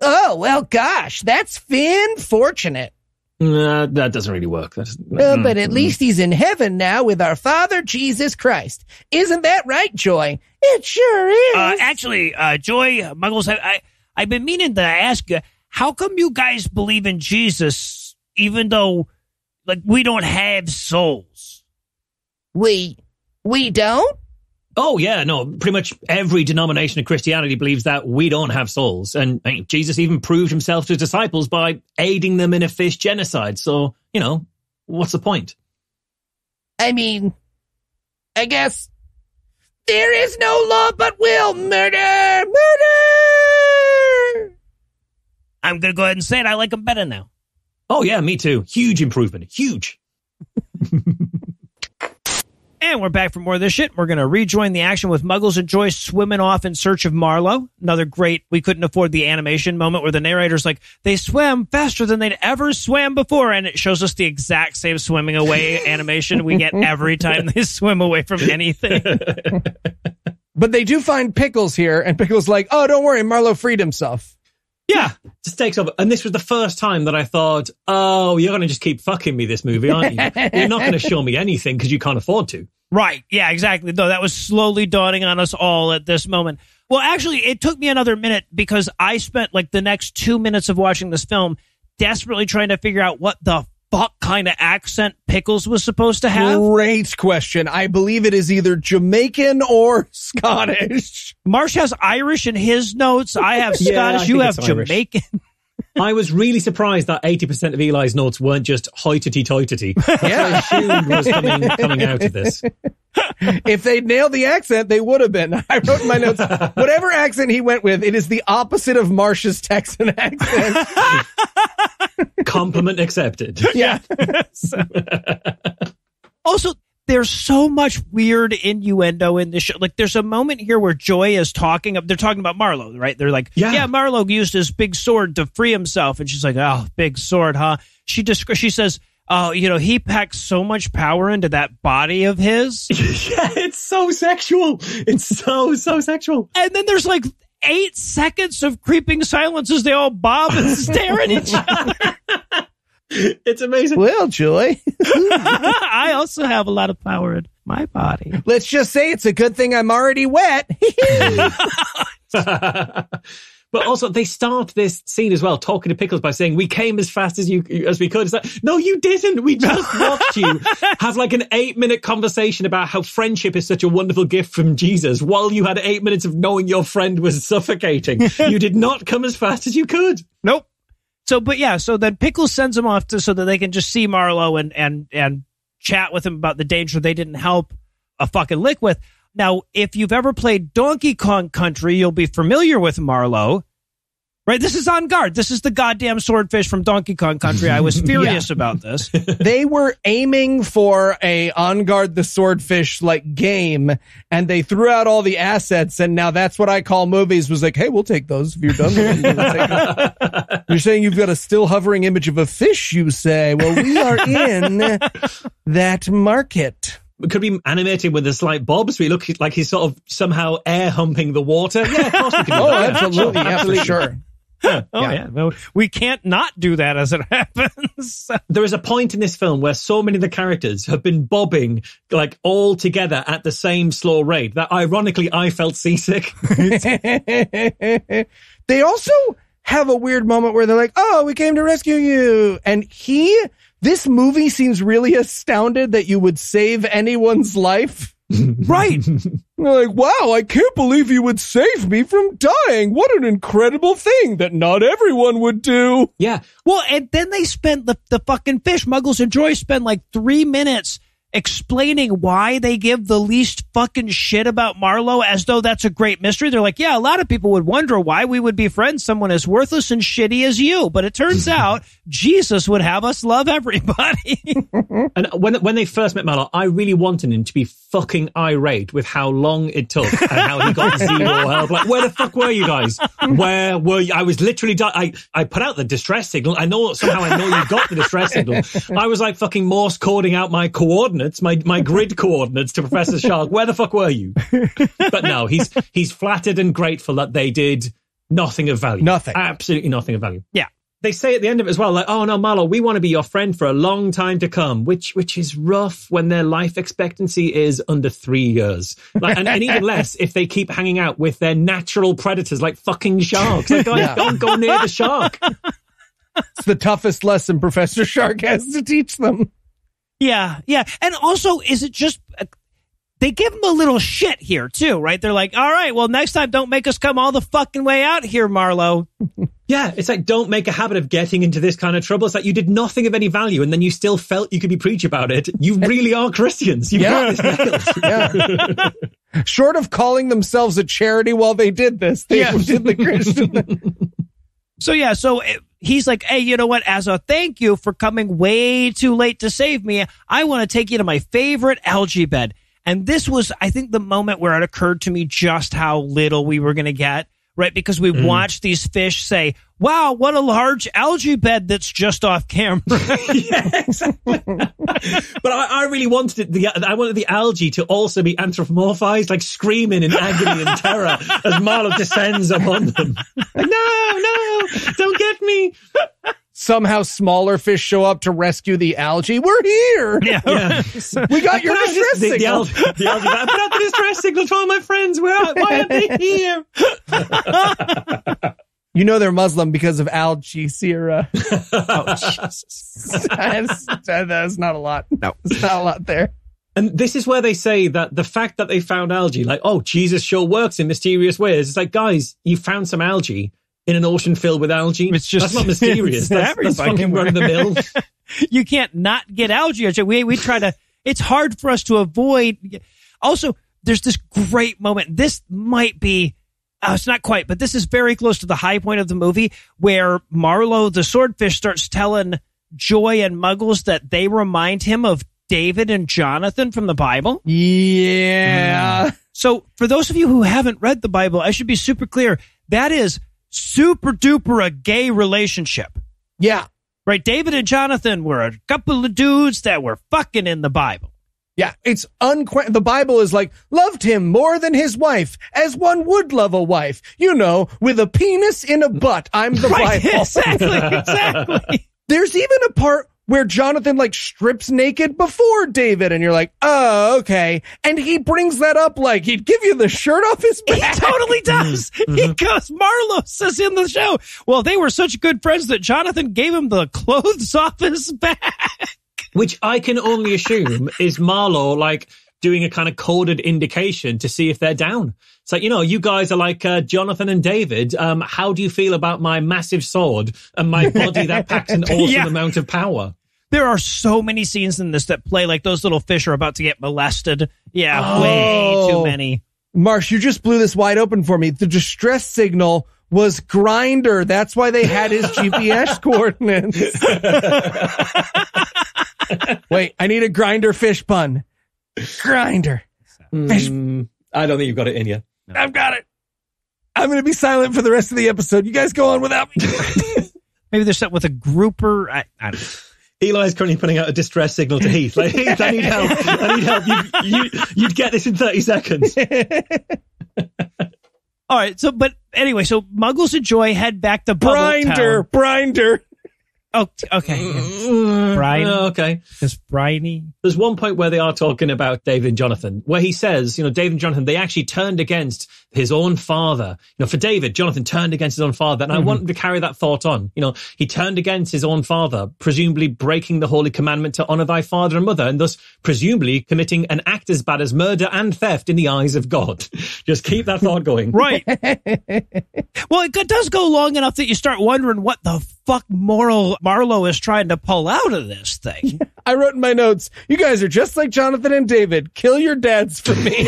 Oh, well, gosh, that's fin fortunate. That doesn't really work. But at least he's in heaven now with our Father, Jesus Christ. Isn't that right, Joy? It sure is. Actually, Joy, Muggles, I've been meaning to ask you, how come you guys believe in Jesus even though, like, we don't have souls? We don't? Oh, yeah, no, pretty much every denomination of Christianity believes that we don't have souls. And Jesus even proved himself to his disciples by aiding them in a fish genocide. So, you know, what's the point? I mean, I guess there is no law but will. Murder! I'm going to go ahead and say it. I like them better now. Oh, yeah, me too. Huge improvement. Huge. And we're back for more of this shit. We're going to rejoin the action with Muggles and Joy swimming off in search of Marlo. Another great we couldn't afford the animation moment where the narrator's like, they swam faster than they'd ever swam before. And it shows us the exact same swimming away animation we get every time they swim away from anything. But they do find Pickles here. And Pickles like, oh, don't worry. Marlo freed himself. Yeah, just takes over. And this was the first time that I thought, oh, you're going to just keep fucking me this movie, aren't you? You're not going to show me anything because you can't afford to. Right. Yeah, exactly. No, that was slowly dawning on us all at this moment. Well, actually, it took me another minute because I spent like the next 2 minutes of watching this film desperately trying to figure out what the fuck kind of accent Pickles was supposed to have. Great question. I believe it is either Jamaican or Scottish. Marsh has Irish in his notes. I have Scottish. I you have Jamaican. I was really surprised that 80% of Eli's notes weren't just hoity-toity. Yeah. I assumed was coming out of this. If they'd nailed the accent, they would have been. I wrote in my notes, whatever accent he went with, it is the opposite of Marsh's Texan accent. Compliment accepted. Yeah. Also, there's so much weird innuendo in this show. Like, there's a moment here where Joy is talking. They're talking about Marlo, right? They're like, yeah, Marlo used his big sword to free himself. And she's like, oh, big sword, huh? She says, oh, you know, he packs so much power into that body of his. Yeah, it's so sexual. It's so sexual. And then there's like 8 seconds of creeping silence as they all bob and stare at each other. It's amazing. Well, Joy. I also have a lot of power in my body. Let's just say it's a good thing I'm already wet. But also, they start this scene as well, talking to Pickles by saying, we came as fast as we could. It's like, no, you didn't. We just watched you have like an 8-minute conversation about how friendship is such a wonderful gift from Jesus while you had 8 minutes of knowing your friend was suffocating. You did not come as fast as you could. Nope. So then Pickles sends him off so that they can just see Marlo and chat with him about the danger they didn't help. a fucking lick with. Now, if you've ever played Donkey Kong Country, you'll be familiar with Marlowe. Right? This is on guard. This is the goddamn swordfish from Donkey Kong Country. I was furious about this. They were aiming for a on guard the swordfish like game, and they threw out all the assets. And now that's what I call movies was like, hey, we'll take those if you're done with them. You're saying you've got a still hovering image of a fish, you say. Well, we are in that market. It could be animated with a slight bob, so he looks like he's sort of somehow air humping the water. Yeah, of course we could do that. Oh, absolutely. Yeah, for sure. Oh yeah. Well, we can't not do that as it happens. There is a point in this film where so many of the characters have been bobbing like all together at the same slow rate that ironically I felt seasick. They also have a weird moment where they're like, oh, we came to rescue you. And this movie seems really astounded that you would save anyone's life. Right. Like, wow, I can't believe you would save me from dying. What an incredible thing that not everyone would do. Yeah. Well, and then they spent the fucking fish. Muggles and Joy spend like 3 minutes explaining why they give the least fucking shit about Marlowe as though that's a great mystery. They're like, yeah, a lot of people would wonder why we would befriend someone as worthless and shitty as you. But it turns out Jesus would have us love everybody. And when they first met Marlowe, I really wanted him to be fucking irate with how long it took and how he got zero help. Like, where the fuck were you guys? Where were you? I was literally I put out the distress signal. I know you got the distress signal. I was like fucking Morse coding out my coordinates. My grid coordinates to Professor Shark. Where the fuck were you? But no, he's flattered and grateful that they did nothing of value. Nothing. Absolutely nothing of value. Yeah. They say at the end of it as well, like, oh no, Marlowe, we want to be your friend for a long time to come, which is rough when their life expectancy is under 3 years. Like, and even less if they keep hanging out with their natural predators like fucking sharks. Like, guys, don't go near the shark. It's the toughest lesson Professor Shark has to teach them. Yeah, yeah. And also, is it just they give him a little shit here, too, right? They're like, all right, well, next time, don't make us come all the fucking way out here, Marlowe. Yeah, it's like, don't make a habit of getting into this kind of trouble. It's like you did nothing of any value, and then you still felt you could be preached about it. You really are Christians. You got this. Yeah. Short of calling themselves a charity while they did this, they did the Christian thing. So, yeah, so... He's like, hey, you know what? As a thank you for coming way too late to save me, I want to take you to my favorite algae bed. And this was, I think, the moment where it occurred to me just how little we were going to get, right? Because we watched these fish say, wow, what a large algae bed that's just off camera. Yeah, exactly. But I really wanted it. I wanted the algae to also be anthropomorphized, like screaming in agony and terror as Marlowe descends upon them. Like, no, don't get me. Somehow smaller fish show up to rescue the algae. We're here. Yeah. We got your distress signal. The algae, I put out the distress signal to all my friends. Why are they here? You know they're Muslim because of algae, Sierra. Oh, Jesus. That's not a lot. No. It's not a lot there. And this is where they say that the fact that they found algae, like, oh, Jesus sure works in mysterious ways. It's like, guys, you found some algae in an ocean filled with algae. It's just, that's not mysterious. That's fucking run of the mill. You can't not get algae. We try to, it's hard for us to avoid. Also, there's this great moment. This might be, it's not quite, but this is very close to the high point of the movie where Marlowe, the swordfish, starts telling Joy and Muggles that they remind him of David and Jonathan from the Bible. Yeah. So for those of you who haven't read the Bible, I should be super clear. That is super duper a gay relationship. Yeah. Right. David and Jonathan were a couple of dudes that were fucking in the Bible. Yeah, it's the Bible is like, loved him more than his wife, as one would love a wife, you know, with a penis in a butt. I'm the right, Bible. Exactly. There's even a part where Jonathan like strips naked before David, and you're like, oh, okay. And he brings that up like he'd give you the shirt off his back. He totally does. Because Marlowe says in the show, well, they were such good friends that Jonathan gave him the clothes off his back. Which I can only assume is Marlowe, like, doing a kind of coded indication to see if they're down. It's like, you know, you guys are like Jonathan and David. How do you feel about my massive sword and my body that packs an awesome amount of power? There are so many scenes in this that play like those little fish are about to get molested. Yeah, way too many. Marsh, you just blew this wide open for me. The distress signal was Grindr. That's why they had his GPS coordinates. Wait, I need a Grindr fish pun. Grindr. Fish. I don't think you've got it in yet. No. I've got it. I'm going to be silent for the rest of the episode. You guys go on without me. Maybe they're set with a grouper. I don't know. Eli's currently putting out a distress signal to Heath. Like, Heath, I need help. I need help. You'd get this in 30 seconds. All right. So, but anyway, so Muggles and Joy head back to Brindr. Brindr. Oh, okay. Brian. Okay. It's briny. There's one point where they are talking about David and Jonathan, where he says, you know, David and Jonathan, they actually turned against his own father. You know, for David, Jonathan turned against his own father. And I want to carry that thought on. You know, he turned against his own father, presumably breaking the holy commandment to honor thy father and mother, and thus presumably committing an act as bad as murder and theft in the eyes of God. Just keep that thought going. Right. Well, it does go long enough that you start wondering what the fuck moral Marlowe is trying to pull out of this thing. I wrote in my notes, you guys are just like Jonathan and David. Kill your dads for me.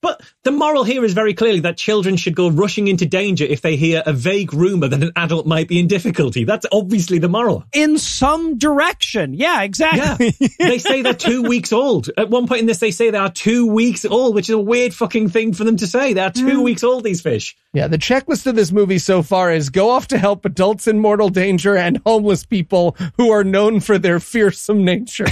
But the moral here is very clearly that children should go rushing into danger if they hear a vague rumor that an adult might be in difficulty. That's obviously the moral. In some direction. Yeah, exactly. Yeah. They say they're 2 weeks old. At one point in this, they say they are 2 weeks old, which is a weird fucking thing for them to say. They are 2 weeks old, these fish. Yeah, the checklist of this movie so far is go off to help adults in mortal danger and homeless people who are known for their fearsome nature.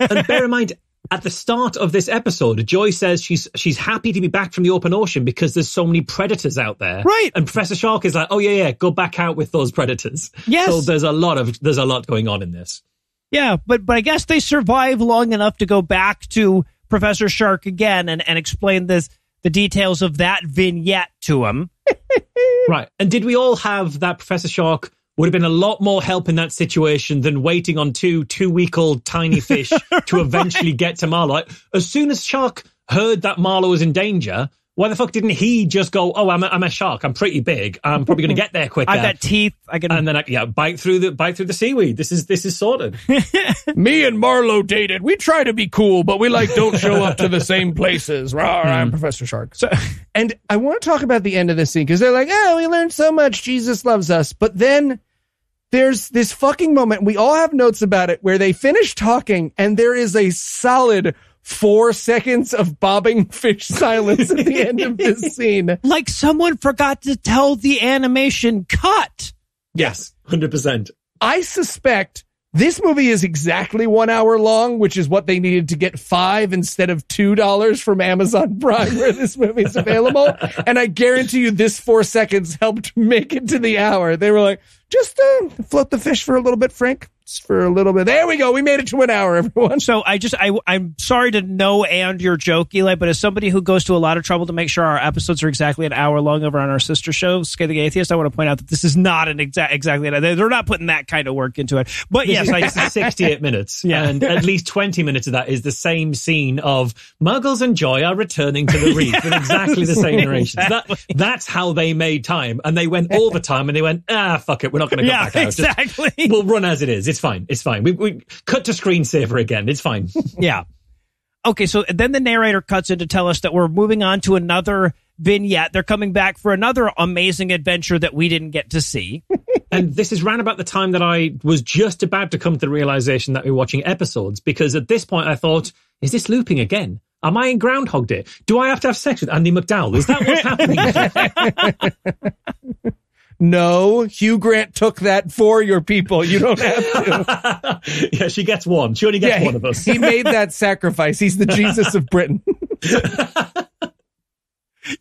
And bear in mind, at the start of this episode, Joy says she's happy to be back from the open ocean because there's so many predators out there. Right. And Professor Shark is like, oh, yeah, go back out with those predators. Yes. So there's a lot going on in this. Yeah, but I guess they survive long enough to go back to Professor Shark again and explain the details of that vignette to him. Right. And did we all have that Professor Shark would have been a lot more help in that situation than waiting on two-week-old tiny fish to eventually get to Marlowe. Like, as soon as Shark heard that Marlowe was in danger, why the fuck didn't he just go, oh, I'm a shark. I'm pretty big. I'm probably going to get there quicker. I've got teeth. I can bite through the seaweed. This is sorted. Me and Marlowe dated. We try to be cool, but we don't show up to the same places. Rawr, I'm Professor Shark. So, and I want to talk about the end of this scene because they're like, oh, we learned so much. Jesus loves us. But then there's this fucking moment. We all have notes about it where they finish talking and there is a solid 4 seconds of bobbing fish silence at the end of this scene. Like someone forgot to tell the animation cut. Yes, 100%. I suspect this movie is exactly 1 hour long, which is what they needed to get $5 instead of $2 from Amazon Prime where this movie's available. And I guarantee you this 4 seconds helped make it to the hour. They were like, just float the fish for a little bit, Frank. For a little bit. There we go. We made it to an hour, everyone. So I'm sorry to and your joke, Eli, but as somebody who goes to a lot of trouble to make sure our episodes are exactly an hour long over on our sister show, Scathing Atheist, I want to point out that this is not an exactly. They're not putting that kind of work into it. But yes, this is 68 minutes. Yeah. And at least 20 minutes of that is the same scene of Muggles and Joy are returning to the reef with exactly the same narration. Exactly. That's how they made time. And they went all the time and they went, fuck it. We're not going to go back out. Exactly. Just, we'll run as it is. It's fine. We cut to screensaver again. It's fine. Yeah. Okay, so then the narrator cuts in to tell us that we're moving on to another vignette. They're coming back for another amazing adventure that we didn't get to see. And this is round about the time that I was just about to come to the realization that we were watching episodes, because at this point I thought, is this looping again? Am I in Groundhog Day? Do I have to have sex with Andy McDowell? Is that what's happening? No, Hugh Grant took that for your people. You don't have to. Yeah, she gets one. She only gets one of us. He made that sacrifice. He's the Jesus of Britain.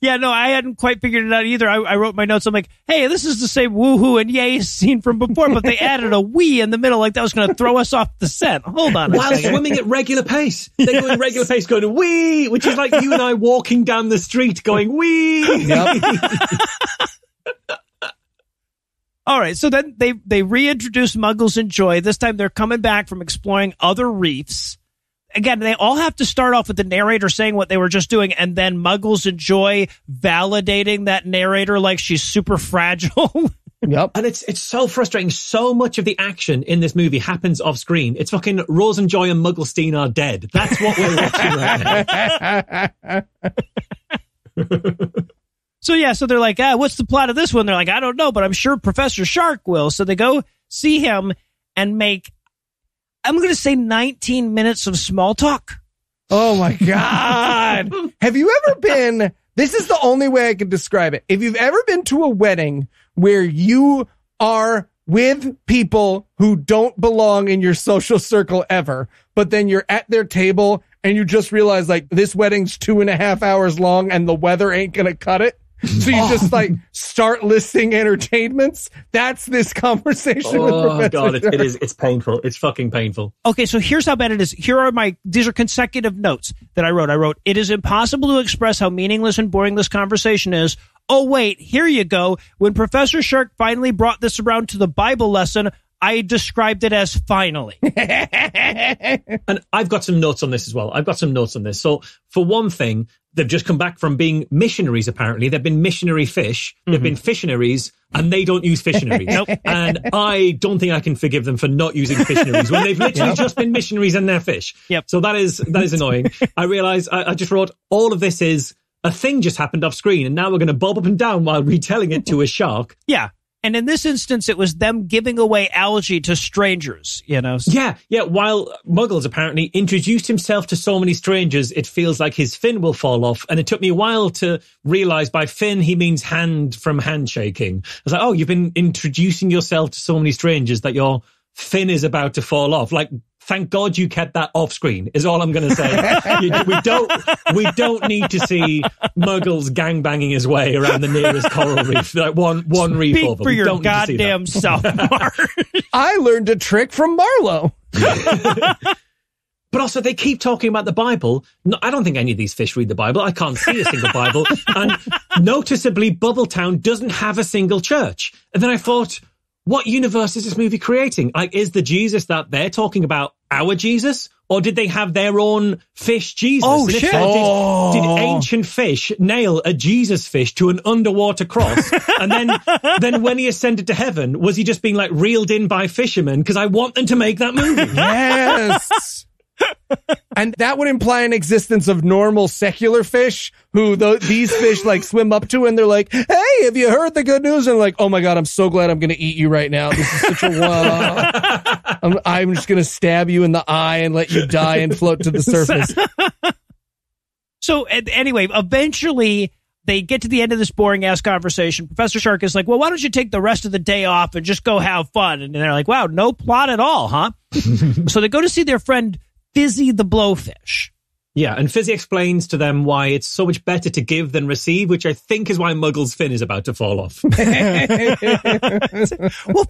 Yeah, no, I hadn't quite figured it out either. I wrote my notes. I'm like, hey, this is the same woohoo and yay scene from before, but they added a wee in the middle like that was going to throw us off the scent. Hold on. While swimming at regular pace. They go in regular pace going wee, which is like you and I walking down the street going wee. Yep. All right, so then they reintroduce Muggles and Joy. This time they're coming back from exploring other reefs. Again, they all have to start off with the narrator saying what they were just doing, and then Muggles and Joy validating that narrator like she's super fragile. Yep. And it's so frustrating. So much of the action in this movie happens off screen. It's fucking Rose and Joy and Mugglestein are dead. That's what we're watching right now. So yeah, so they're like, what's the plot of this one? They're like, I don't know, but I'm sure Professor Shark will. So they go see him and make, I'm going to say 19 minutes of small talk. Oh my God. Have you ever been, this is the only way I can describe it. If you've ever been to a wedding where you are with people who don't belong in your social circle ever, but then you're at their table and you just realize like this wedding's 2.5 hours long and the weather ain't going to cut it. So you just like start listing entertainments. That's this conversation with Professor God, Shark. It is. It's painful. It's fucking painful. Okay, so here's how bad it is. These are consecutive notes that I wrote. I wrote, it is impossible to express how meaningless and boring this conversation is. Oh, wait, here you go. When Professor Shark finally brought this around to the Bible lesson, I described it as finally. And I've got some notes on this as well. So for one thing, they've just come back from being missionaries, apparently. They've been missionary fish. They've been fissionaries, and they don't use fissionaries. Nope. And I don't think I can forgive them for not using fissionaries when they've literally just been missionaries and they're fish. Yep. So that is annoying. I realize I just wrote, all of this is a thing just happened off screen, and now we're going to bob up and down while retelling it to a shark. Yeah. And in this instance, it was them giving away algae to strangers, you know? Yeah. While Muggles apparently introduced himself to so many strangers, it feels like his fin will fall off. And it took me a while to realize by fin, he means hand from handshaking. I was like, oh, you've been introducing yourself to so many strangers that your fin is about to fall off. Like, thank God you kept that off screen is all I'm going to say. We don't need to see Muggles gangbanging his way around the nearest coral reef. Like one reef over. Speak for your goddamn self, Marsh. I learned a trick from Marlowe. But also, they keep talking about the Bible. No, I don't think any of these fish read the Bible. I can't see a single Bible. And noticeably, Bubbletown doesn't have a single church. And then I thought, what universe is this movie creating? Like, is the Jesus that they're talking about our Jesus? Or did they have their own fish Jesus? Oh, shit. Did ancient fish nail a Jesus fish to an underwater cross? And then when he ascended to heaven, was he just being, like, reeled in by fishermen? Because I want them to make that movie. Yes. And that would imply an existence of normal secular fish who these fish like swim up to and they're like, hey, have you heard the good news? And like, oh my God, I'm so glad I'm going to eat you right now. This is such a I'm just going to stab you in the eye and let you die and float to the surface. So anyway, eventually they get to the end of this boring ass conversation. Professor Shark is like, well, why don't you take the rest of the day off and just go have fun? And they're like, wow, no plot at all, huh? So they go to see their friend Fizzy the Blowfish. Yeah, and Fizzy explains to them why it's so much better to give than receive, which I think is why Muggle's fin is about to fall off. Well,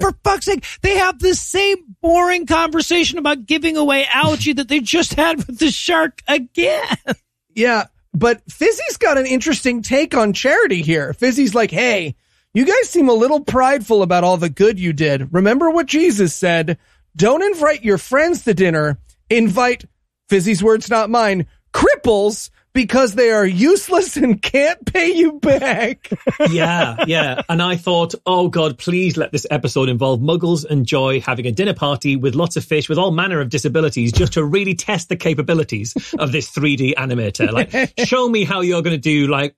for fuck's sake, they have the same boring conversation about giving away algae that they just had with the shark again. Yeah, but Fizzy's got an interesting take on charity here. Fizzy's like, hey, you guys seem a little prideful about all the good you did. Remember what Jesus said, don't invite your friends to dinner. Invite, Fizzy's words, not mine, cripples because they are useless and can't pay you back. Yeah. And I thought, oh God, please let this episode involve Muggles and Joy having a dinner party with lots of fish with all manner of disabilities just to really test the capabilities of this 3D animator. Like, show me how you're going to do like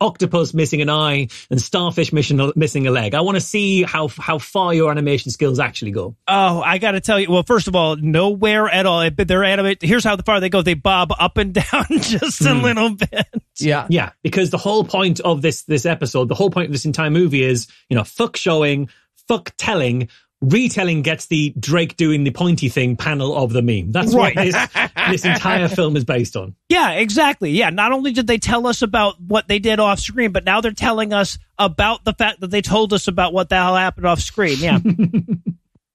octopus missing an eye and starfish missing a leg. I want to see how far your animation skills actually go. Oh, I got to tell you. Well, first of all, nowhere at all. They're animate. Here's how far they go. They bob up and down just a little bit. Yeah. Because the whole point of this episode, the whole point of this entire movie is, you know, fuck showing, fuck telling. Retelling gets the Drake doing the pointy thing panel of the meme. That's right. What this entire film is based on. Yeah, exactly. Yeah, not only did they tell us about what they did off screen, but now they're telling us about the fact that they told us about what the hell happened off screen. Yeah.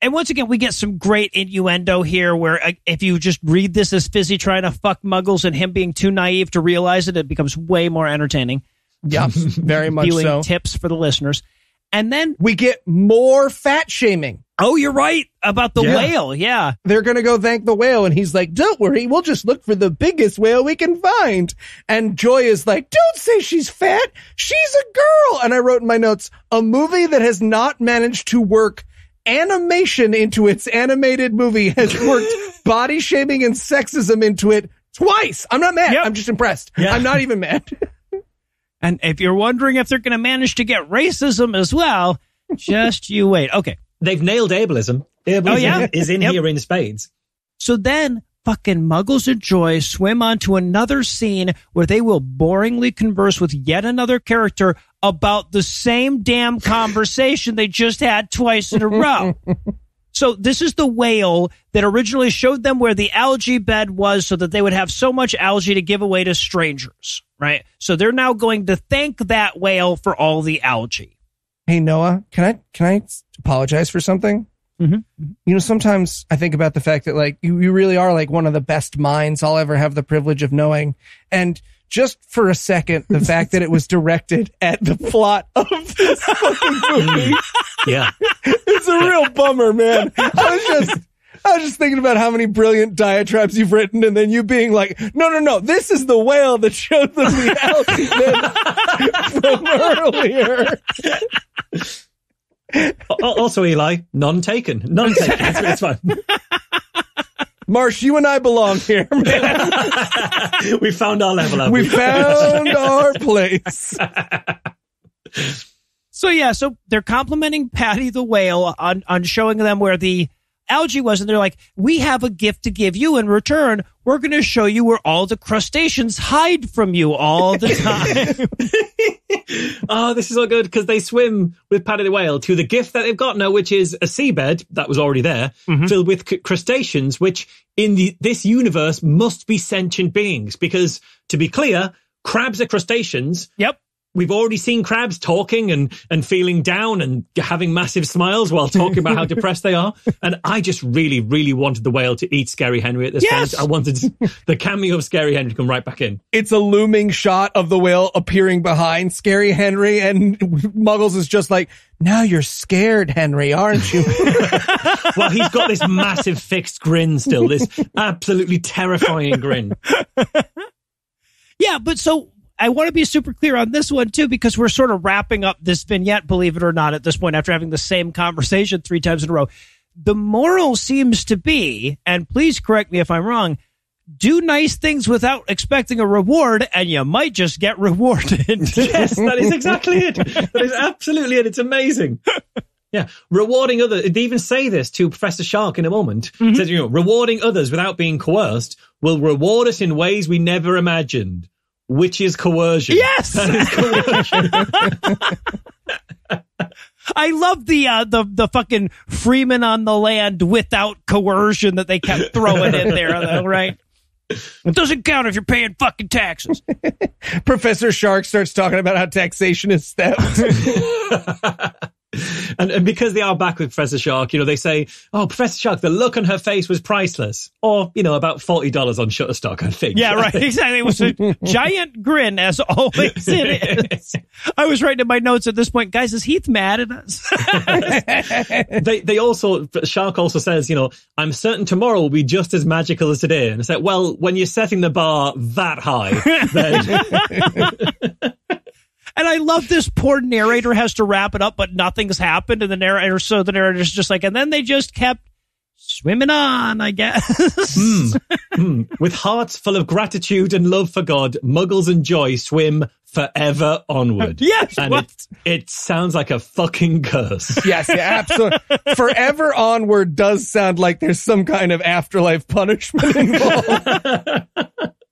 And once again, we get some great innuendo here where if you just read this as Fizzy trying to fuck Muggles and him being too naive to realize it, it becomes way more entertaining. Yeah, very much so. Tips for the listeners. And then we get more fat shaming. Oh, you're right about the whale. Yeah. They're going to go thank the whale. And he's like, don't worry. We'll just look for the biggest whale we can find. And Joy is like, don't say she's fat. She's a girl. And I wrote in my notes, a movie that has not managed to work animation into its animated movie has worked body shaming and sexism into it twice. I'm not mad. Yep. I'm just impressed. Yeah. I'm not even mad. And if you're wondering if they're going to manage to get racism as well, just you wait. Okay. They've nailed ableism. Ableism is in here in spades. So then fucking Muggles and Joy swim onto another scene where they will boringly converse with yet another character about the same damn conversation they just had twice in a row. So this is the whale that originally showed them where the algae bed was so that they would have so much algae to give away to strangers, right? So they're now going to thank that whale for all the algae. Hey, Noah, can I apologize for something? Mm-hmm. You know, sometimes I think about the fact that, like, you really are, like, one of the best minds I'll ever have the privilege of knowing. And just for a second, the fact that it was directed at the plot of this fucking movie. Yeah. It's a real bummer, man. I was just thinking about how many brilliant diatribes you've written, and then you being like, no, this is the whale that showed them the algae from earlier. Also, Eli, none taken. It's fine. Marsh, you and I belong here, man. We found our level up. We found our place. So they're complimenting Patty the whale on showing them where the algae was, and they're like, we have a gift to give you in return. We're going to show you where all the crustaceans hide from you all the time. Oh, this is all good, because they swim with Paddy the whale to the gift that they've got now, which is a seabed that was already there, filled with crustaceans, which in this universe must be sentient beings, because, to be clear, crabs are crustaceans. Yep. We've already seen crabs talking and feeling down and having massive smiles while talking about how depressed they are. And I just really, really wanted the whale to eat Scary Henry at this point. I wanted the cameo of Scary Henry to come right back in. It's a looming shot of the whale appearing behind Scary Henry, and Muggles is just like, now you're scared, Henry, aren't you? Well, he's got this massive fixed grin still, this absolutely terrifying grin. Yeah, but so I want to be super clear on this one, too, because we're sort of wrapping up this vignette, believe it or not, at this point, after having the same conversation three times in a row. The moral seems to be, and please correct me if I'm wrong, do nice things without expecting a reward, and you might just get rewarded. Yes, that is exactly it. That is absolutely it. It's amazing. Yeah, rewarding others. They even say this to Professor Shark in a moment. It says, rewarding others without being coerced will reward us in ways we never imagined. Which is coercion. Yes! That is coercion. I love the fucking Freeman on the land without coercion that they kept throwing in there, though, right? It doesn't count if you're paying fucking taxes. Professor Shark starts talking about how taxation is theft. And because they are back with Professor Shark, they say, oh, Professor Shark, the look on her face was priceless. Or, about $40 on Shutterstock, I think. Yeah, right. Exactly. It was a giant grin, as always it is. I was writing in my notes at this point, guys, is Heath mad at us? Shark also says, I'm certain tomorrow will be just as magical as today. And it's like, well, when you're setting the bar that high, then... And I love this poor narrator has to wrap it up, but nothing's happened. And the narrator's just like, and then they just kept swimming on, I guess. With hearts full of gratitude and love for God, Muggles and Joy swim forever onward. Yes, and it sounds like a fucking curse. Yes, absolutely. Forever onward does sound like there's some kind of afterlife punishment involved.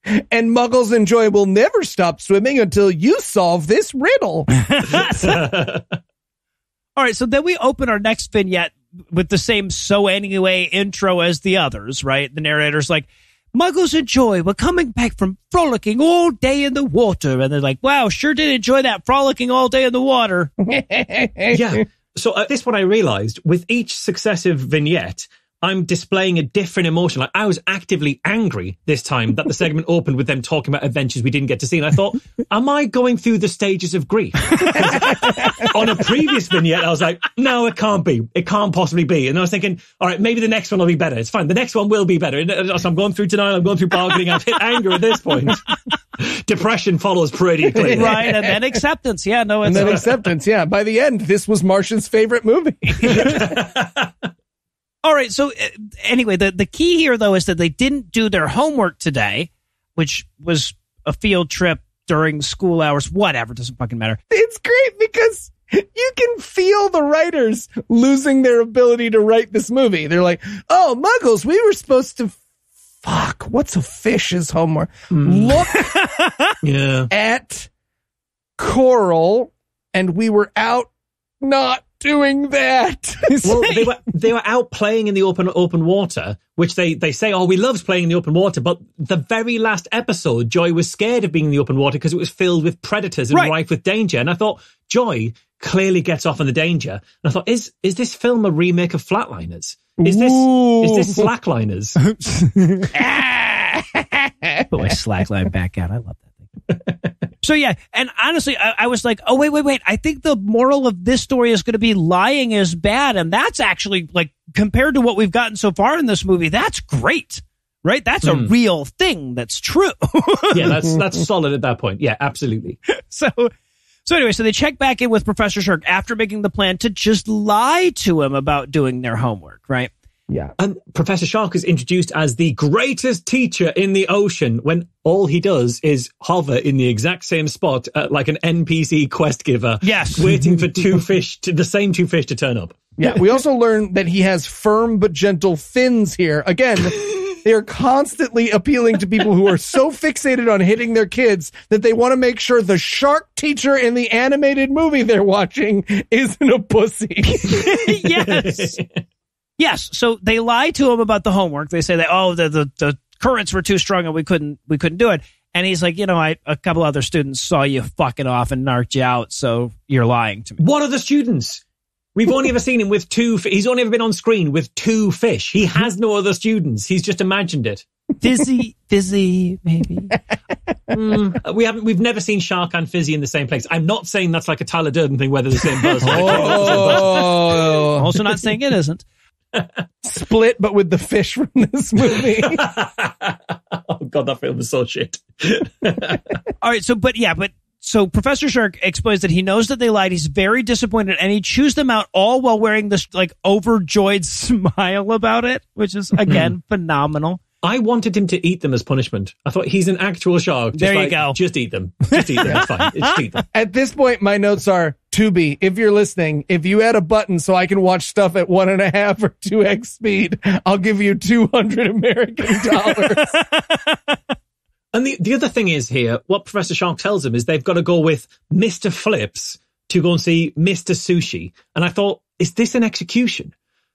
And Muggles and Joy will never stop swimming until you solve this riddle. All right, so then we open our next vignette with the same so anyway intro as the others, right? The narrator's like, Muggles and Joy were coming back from frolicking all day in the water. And they're like, wow, sure did enjoy that frolicking all day in the water. Yeah. So at this point, I realized with each successive vignette, I'm displaying a different emotion. Like, I was actively angry this time that the segment opened with them talking about adventures we didn't get to see. And I thought, am I going through the stages of grief? On a previous vignette, I was like, no, it can't be. It can't possibly be. And I was thinking, all right, maybe the next one will be better. It's fine. The next one will be better. And so I'm going through denial. I'm going through bargaining. I've hit anger at this point. Depression follows pretty clearly. Right, and then acceptance. Yeah, no, and then acceptance. Yeah, by the end, this was Martian's favorite movie. All right, so anyway, the key here, though, is that they didn't do their homework today, which was a field trip during school hours. Whatever, doesn't fucking matter. It's great because you can feel the writers losing their ability to write this movie. They're like, oh, Muggles, we were supposed to... Fuck, what's a fish's homework? Look at coral, and we were out not doing that. Well, they were out playing in the open water, which they say, oh, we loved playing in the open water, but the very last episode, Joy was scared of being in the open water because it was filled with predators and rife with danger. And I thought, Joy clearly gets off on the danger. And I thought, is this film a remake of Flatliners? Is this Slackliners? Put my slackline back out. I love that. So yeah, and honestly, I was like, oh, wait. I think the moral of this story is going to be lying is bad, and that's actually, like, compared to what we've gotten so far in this movie, that's great, right? That's a real thing that's true. Yeah, that's solid at that point. Yeah, absolutely. So anyway, so they check back in with Professor Shirk after making the plan to just lie to him about doing their homework, right? Yeah. And Professor Shark is introduced as the greatest teacher in the ocean when all he does is hover in the exact same spot like an NPC quest giver. Yes. Waiting for the same two fish to turn up. Yeah. We also learn that he has firm but gentle fins here. Again, they are constantly appealing to people who are so fixated on hitting their kids that they want to make sure the shark teacher in the animated movie they're watching isn't a pussy. Yes. Yes, so they lie to him about the homework. They say that, oh, the currents were too strong and we couldn't do it. And he's like, you know, a couple other students saw you fucking off and narked you out, so you're lying to me. What are the students? We've only ever seen him with two. He's only ever been on screen with two fish. He has no other students. He's just imagined it. Fizzy, maybe. We've never seen Shark and Fizzy in the same place. I'm not saying that's like a Tyler Durden thing, whether the same buzz. Oh, I'm also not saying it isn't. Split, but with the fish from this movie. Oh god, that film is so shit. Alright, so Professor Shark explains that he knows that they lied, he's very disappointed, and he chews them out all while wearing this, like, overjoyed smile about it, which is, again, phenomenal. I wanted him to eat them as punishment. I thought, he's an actual shark. There you go. Just eat them. It's fine. Just eat them. At this point, my notes are, Tubi, if you're listening, if you had a button so I can watch stuff at 1.5 or 2x speed, I'll give you $200 American. And the other thing is here, what Professor Shark tells him is they've got to go with Mr. Flips to go and see Mr. Sushi. And I thought, is this an execution?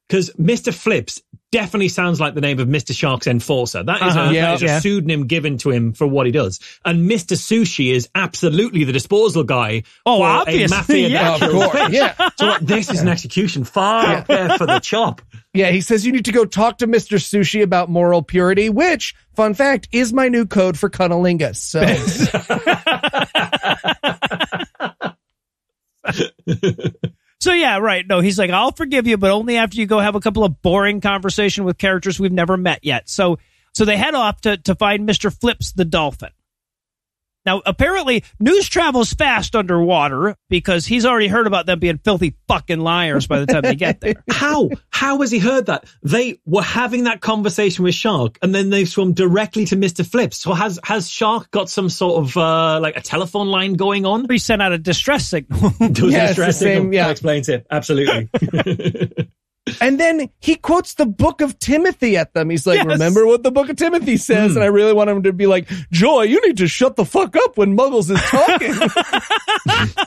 Because Mr. Flips definitely sounds like the name of Mr. Shark's enforcer. That is a pseudonym given to him for what he does. And Mr. Sushi is absolutely the disposal guy. Oh, obviously. A mafia that kills fish. Yeah. So like, this is an execution far up there for the chop. Yeah, he says you need to go talk to Mr. Sushi about moral purity, which, fun fact, is my new code for cunnilingus. So. So yeah, right. No, he's like, I'll forgive you, but only after you go have a couple of boring conversation with characters we've never met yet. So they head off to find Mr. Flips the dolphin. Now, apparently, news travels fast underwater because he's already heard about them being filthy fucking liars by the time they get there. How has he heard that? They were having that conversation with Shark, and then they swum directly to Mr. Flips. So has Shark got some sort of, like, a telephone line going on? He sent out a distress signal. That explains it. Absolutely. And then he quotes the Book of Timothy at them. He's like, remember what the Book of Timothy says? And I really want him to be like, Joy, you need to shut the fuck up when Muggles is talking.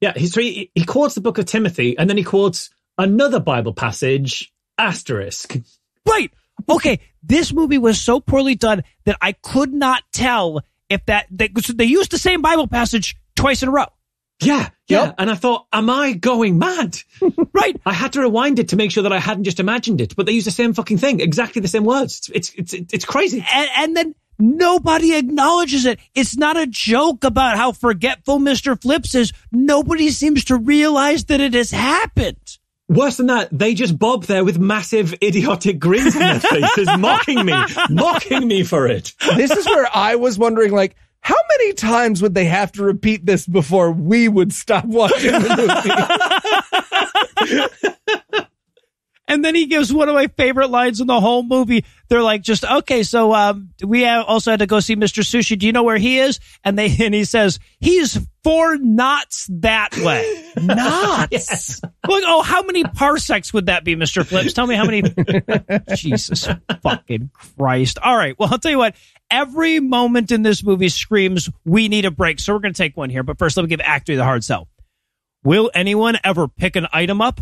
Yeah, he quotes the Book of Timothy, and then he quotes another Bible passage, asterisk. Right. Okay, this movie was so poorly done that I could not tell if they used the same Bible passage twice in a row. Yeah. Yep. And I thought, am I going mad? Right. I had to rewind it to make sure that I hadn't just imagined it, but they used the same fucking thing, exactly the same words. It's crazy. And then nobody acknowledges it. It's not a joke about how forgetful Mr. Flips is. Nobody seems to realize that it has happened. Worse than that, they just bob there with massive idiotic grins on their faces, mocking me for it. This is where I was wondering, like, how many times would they have to repeat this before we would stop watching the movie? And then he gives one of my favorite lines in the whole movie. They're like, just, okay, so we also had to go see Mr. Sushi. Do you know where he is? And he says, he's 4 knots that way. Knots? Yes. Like, oh, how many parsecs would that be, Mr. Flips? Tell me how many. Jesus fucking Christ. All right. Well, I'll tell you what. Every moment in this movie screams, we need a break. So we're going to take one here. But first, let me give Act 3 the hard sell. Will anyone ever pick an item up?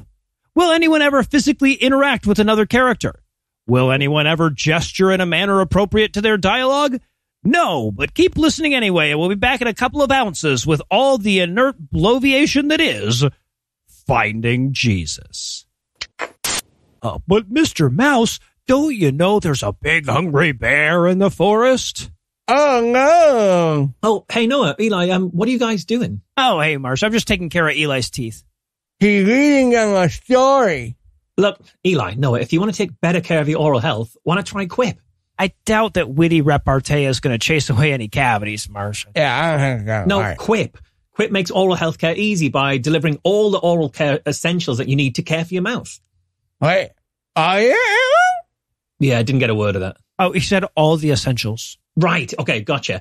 Will anyone ever physically interact with another character? Will anyone ever gesture in a manner appropriate to their dialogue? No, but keep listening anyway, and we'll be back in a couple of ounces with all the inert bloviation that is Finding Jesus. Oh, but Mr. Mouse, don't you know there's a big hungry bear in the forest? Oh, no. Oh, hey, Noah, Eli, what are you guys doing? Oh, hey, Marsh, I'm just taking care of Eli's teeth. He's reading them a story. Look, Eli, Noah, if you want to take better care of your oral health, why not try Quip? I doubt that witty repartee is going to chase away any cavities, Marsh. Yeah, I don't think so. No, right. Quip. Quip makes oral health care easy by delivering all the oral care essentials that you need to care for your mouth. Wait, are you? Yeah, I didn't get a word of that. Oh, he said all the essentials. Right. Okay. Gotcha.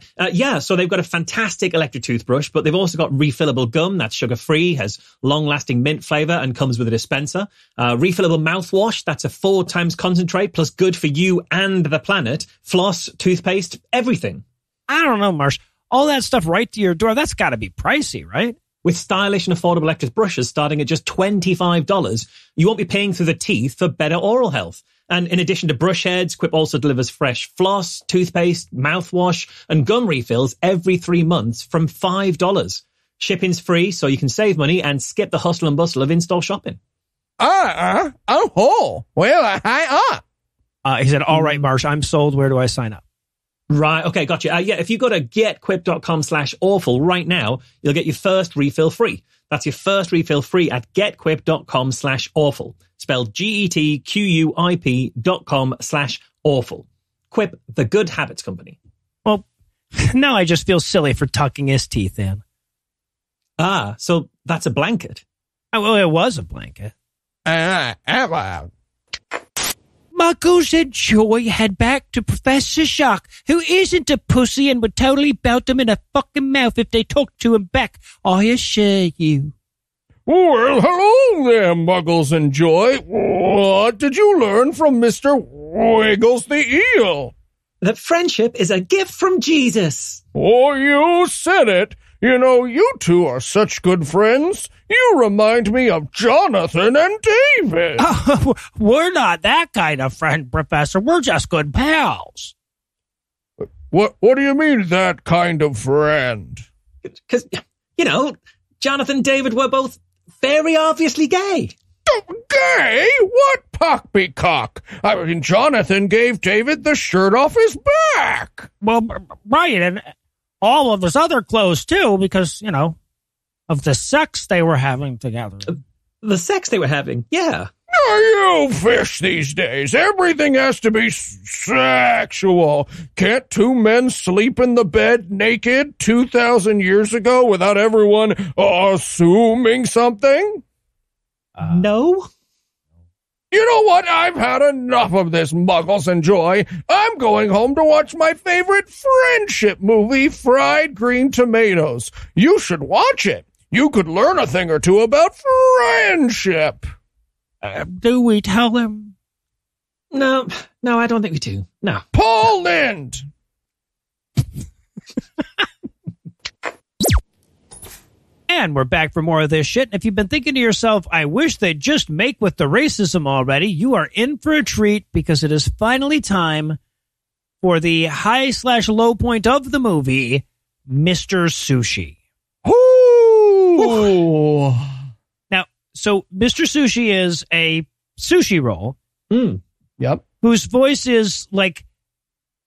So they've got a fantastic electric toothbrush, but they've also got refillable gum that's sugar-free, has long-lasting mint flavor, and comes with a dispenser. Refillable mouthwash that's a 4 times concentrate, plus good for you and the planet. Floss, toothpaste, everything. I don't know, Marsh. All that stuff right to your door, that's got to be pricey, right? With stylish and affordable electric brushes starting at just $25, you won't be paying through the teeth for better oral health. And in addition to brush heads, Quip also delivers fresh floss, toothpaste, mouthwash, and gum refills every 3 months from $5. Shipping's free, so you can save money and skip the hustle and bustle of in-store shopping. I'm whole. Well, I up. He said, all right, Marsh, I'm sold. Where do I sign up? Right, okay, gotcha. If you go to getquip.com/awful right now, you'll get your first refill free. That's your first refill free at getquip.com/awful. Spelled GETQUIP.com/awful. Quip, the Good Habits Company. Well, now I just feel silly for tucking his teeth in. Ah, so that's a blanket. Oh, well, it was a blanket. Muggles and Joy head back to Professor Shark, who isn't a pussy and would totally belt them in the fucking mouth if they talked to him back, I assure you. Well, hello there, Muggles and Joy. What did you learn from Mr. Wiggles the Eel? That friendship is a gift from Jesus. Oh, you said it. You know, you two are such good friends. You remind me of Jonathan and David. Oh, we're not that kind of friend, Professor. We're just good pals. What do you mean, that kind of friend? Because, you know, Jonathan and David were both very obviously gay. Gay? What pockbecock? I mean, Jonathan gave David the shirt off his back. Well, right, and all of his other clothes, too, because, you know, of the sex they were having together. The sex they were having, yeah. No, you fish these days. Everything has to be sexual. Can't two men sleep in the bed naked 2,000 years ago without everyone assuming something? No. You know what? I've had enough of this, Muggles and Joy. I'm going home to watch my favorite friendship movie, Fried Green Tomatoes. You should watch it. You could learn a thing or two about friendship. Do we tell him? No, I don't think we do. No. Poland! And we're back for more of this shit. And if you've been thinking to yourself, I wish they'd just make with the racism already, you are in for a treat, because it is finally time for the high/low point of the movie, Mr. Sushi. Ooh! So Mr. Sushi is a sushi roll. Mm. Yep. Whose voice is like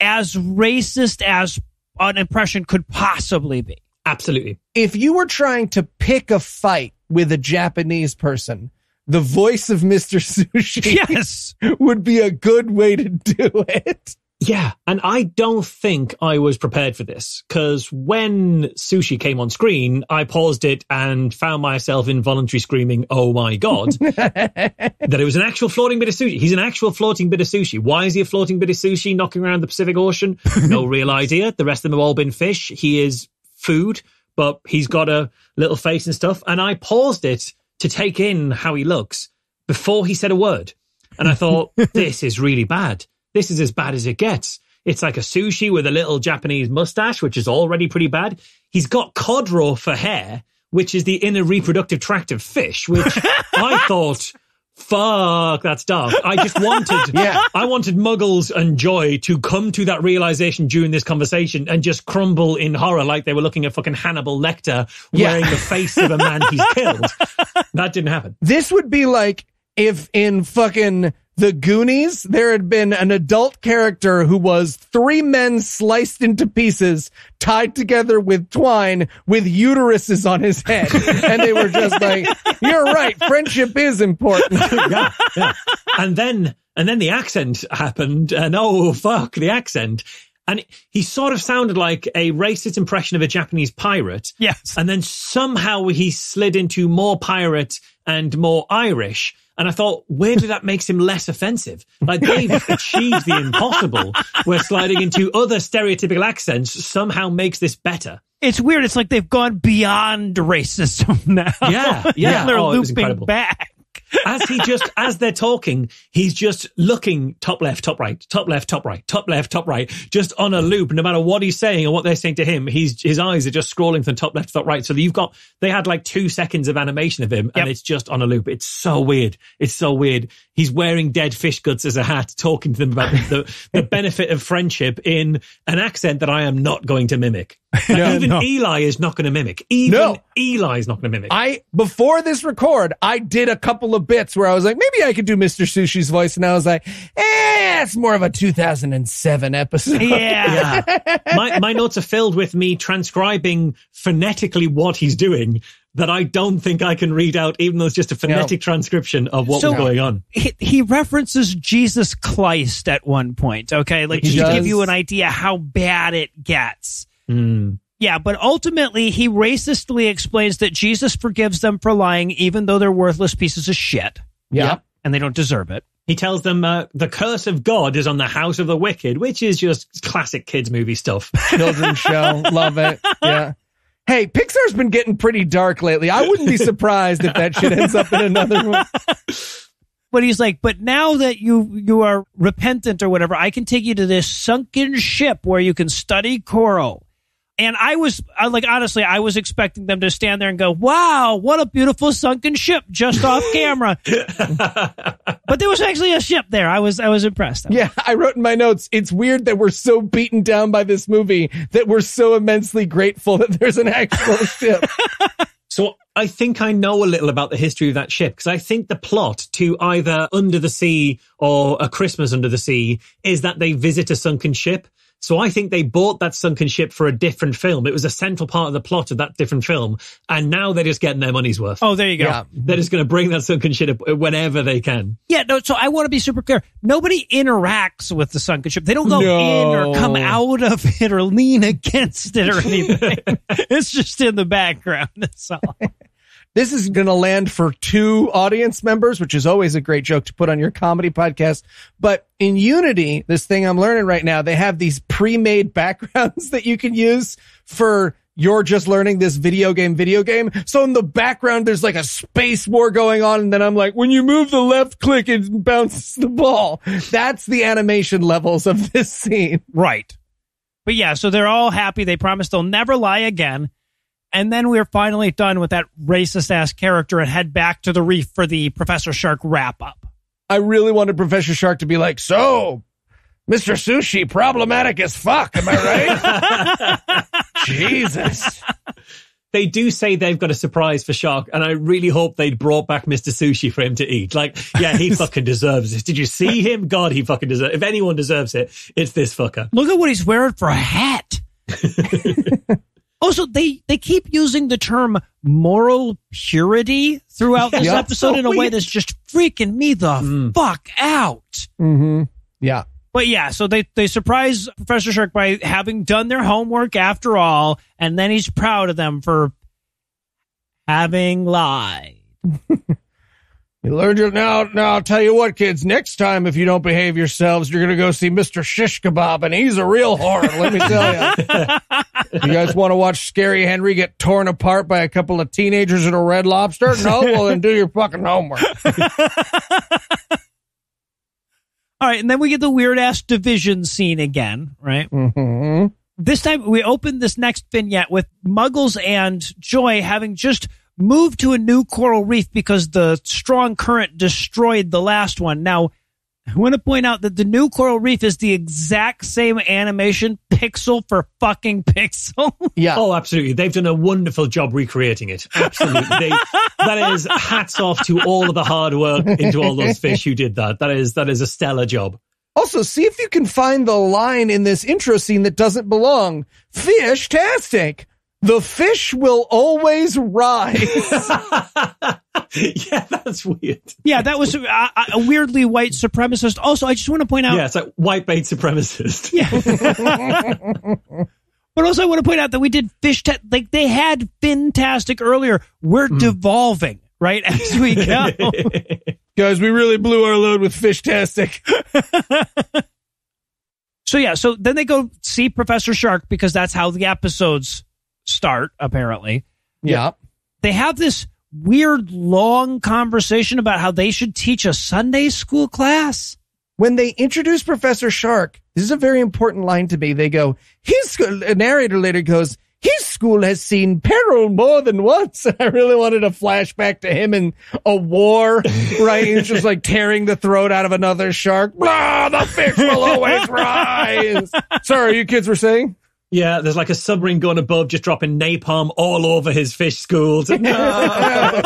as racist as an impression could possibly be. Absolutely. If you were trying to pick a fight with a Japanese person, the voice of Mr. Sushi yes. would be a good way to do it. Yeah, and I don't think I was prepared for this, because when Sushi came on screen, I paused it and found myself involuntarily screaming, oh my God, that it was an actual floating bit of sushi. He's an actual floating bit of sushi. Why is he a floating bit of sushi knocking around the Pacific Ocean? No real idea. The rest of them have all been fish. He is food, but he's got a little face and stuff. And I paused it to take in how he looks before he said a word. And I thought, this is really bad. This is as bad as it gets. It's like a sushi with a little Japanese mustache, which is already pretty bad. He's got codro for hair, which is the inner reproductive tract of fish, which I thought, fuck, that's dark. I just wanted, I wanted Muggles and Joy to come to that realization during this conversation and just crumble in horror like they were looking at fucking Hannibal Lecter wearing the face of a man he's killed. That didn't happen. This would be like if in fucking The Goonies, there had been an adult character who was three men sliced into pieces, tied together with twine, with uteruses on his head. And they were just like, you're right, friendship is important. Yeah. And then the accent happened, and oh, fuck, the accent. And he sort of sounded like a racist impression of a Japanese pirate. Yes. And then somehow he slid into more pirate and more Irish. And I thought, weirdly, that makes him less offensive. Like, they've achieved the impossible. Where sliding into other stereotypical accents somehow makes this better. It's weird. It's like they've gone beyond racism now. Yeah. They're looping back. As they're talking, he's just looking top left, top right, top left, top right, top left, top right, just on a loop. No matter what he's saying or what they're saying to him, his eyes are just scrolling from top left to top right. So they had like 2 seconds of animation of him, and it's just on a loop. It's so weird. He's wearing dead fish guts as a hat, talking to them about the benefit of friendship in an accent that I am not going to mimic. Like, Eli is not going to mimic. Eli is not going to mimic. Before this record, I did a couple of bits where I was like, maybe I could do Mr. Sushi's voice. And I was like, it's more of a 2007 episode. Yeah. My notes are filled with me transcribing phonetically what he's doing that I don't think I can read out, even though it's just a phonetic transcription of what was going on. He references Jesus Christ at one point, okay? Like, just to give you an idea how bad it gets. Mm. Yeah, but ultimately, he racistly explains that Jesus forgives them for lying, even though they're worthless pieces of shit. Yeah. And they don't deserve it. He tells them the curse of God is on the house of the wicked, which is just classic kids movie stuff. Children's show. Love it. Yeah. Hey, Pixar's been getting pretty dark lately. I wouldn't be surprised if that shit ends up in another one. But he's like, but now that you are repentant or whatever, I can take you to this sunken ship where you can study coral. And I was expecting them to stand there and go, wow, what a beautiful sunken ship just off camera. But there was actually a ship there. I was impressed. Yeah, I wrote in my notes, it's weird that we're so beaten down by this movie that we're so immensely grateful that there's an actual ship. So I think I know a little about the history of that ship, because I think the plot to either Under the Sea or A Christmas Under the Sea is that they visit a sunken ship. So I think they bought that sunken ship for a different film. It was a central part of the plot of that different film. And now they're just getting their money's worth. Oh, there you go. Yeah. They're just going to bring that sunken ship up whenever they can. Yeah, no. So I want to be super clear. Nobody interacts with the sunken ship. They don't go in or come out of it or lean against it or anything. It's just in the background. That's all. This is going to land for 2 audience members, which is always a great joke to put on your comedy podcast. But in Unity, this thing I'm learning right now, they have these pre-made backgrounds that you can use for you're just learning this video game. So in the background, there's like a space war going on. And then I'm like, when you move the left click, it bounces the ball. That's the animation levels of this scene. Right. But yeah, so they're all happy. They promise they'll never lie again. And then we're finally done with that racist-ass character and head back to the reef for the Professor Shark wrap-up. I really wanted Professor Shark to be like, so, Mr. Sushi, problematic as fuck, am I right? Jesus. they do say they've got a surprise for Shark, and I really hope they'd brought back Mr. Sushi for him to eat. Like, yeah, he fucking deserves this. Did you see him? God, he fucking deserves it. If anyone deserves it, it's this fucker. Look at what he's wearing for a hat. Also, they keep using the term moral purity throughout this episode in a way that's just freaking me the fuck out. Mm-hmm. Yeah. But yeah, so they surprise Professor Shark by having done their homework after all, and then he's proud of them for having lied. You learned your... Now, I'll tell you what, kids. Next time, if you don't behave yourselves, you're going to go see Mr. Shish Kebab, and he's a real horror, let me tell you. If you guys want to watch Scary Henry get torn apart by a couple of teenagers at a Red Lobster? No? Well, then do your fucking homework. All right, and then we get the weird-ass division scene again, right? Mm-hmm. This time, we open this next vignette with Muggles and Joy having just... moved to a new coral reef because the strong current destroyed the last one. Now, I want to point out that the new coral reef is the exact same animation, pixel for fucking pixel. Yeah. Oh, absolutely. They've done a wonderful job recreating it. Absolutely. That is hats off to all of the hard work into all those fish who did that. That is a stellar job. Also, see if you can find the line in this intro scene that doesn't belong. Fish-tastic. The fish will always rise. Yeah, that's weird. Yeah, that was a weirdly white supremacist. Also, I just want to point out... Yeah, it's like white bait supremacist. Yeah. But also I want to point out that we did fish... like, they had Fintastic earlier. We're devolving, right, as we go. Guys, we really blew our load with Fish-tastic. So, yeah, so then they go see Professor Shark because that's how the episodes... start, apparently. Yeah. They have this weird long conversation about how they should teach a Sunday school class. When they introduce Professor Shark, this is a very important line to me. They go, a narrator later goes, his school has seen peril more than once. I really wanted a flashback to him in a war, right? He's just like tearing the throat out of another shark. Blah, the fish will always rise. Sorry, you kids were saying? Yeah, there's like a submarine going above, just dropping napalm all over his fish schools. No.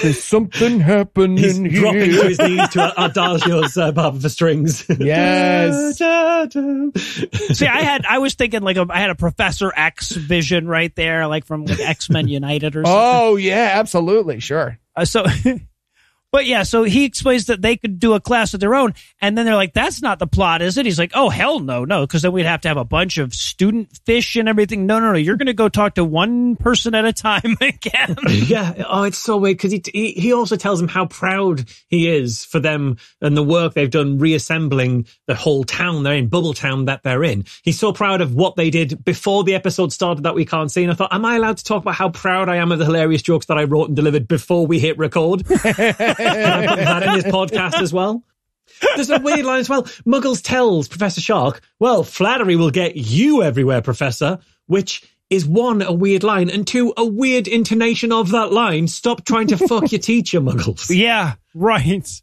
There's something happening. He's dropping to his knees to Adagio's Barber for Strings. Yes. See, I was thinking I had a Professor X vision right there, like from X-Men United or something. Oh yeah, absolutely, sure. But yeah, so he explains that they could do a class of their own, and then they're like, that's not the plot, is it? He's like, oh, hell no, because then we'd have to have a bunch of student fish and everything. No, you're going to go talk to one person at a time again. Yeah, oh, it's so weird, because he also tells them how proud he is for them and the work they've done reassembling the whole town they're in, Bubble Town that they're in. He's so proud of what they did before the episode started that we can't see, and I thought, am I allowed to talk about how proud I am of the hilarious jokes that I wrote and delivered before we hit record? Can I put that in his podcast as well? There's a weird line as well. Muggles tells Professor Shark, well, flattery will get you everywhere, Professor, which is, one, a weird line, and two, a weird intonation of that line. Stop trying to fuck your teacher, Muggles. Yeah, right.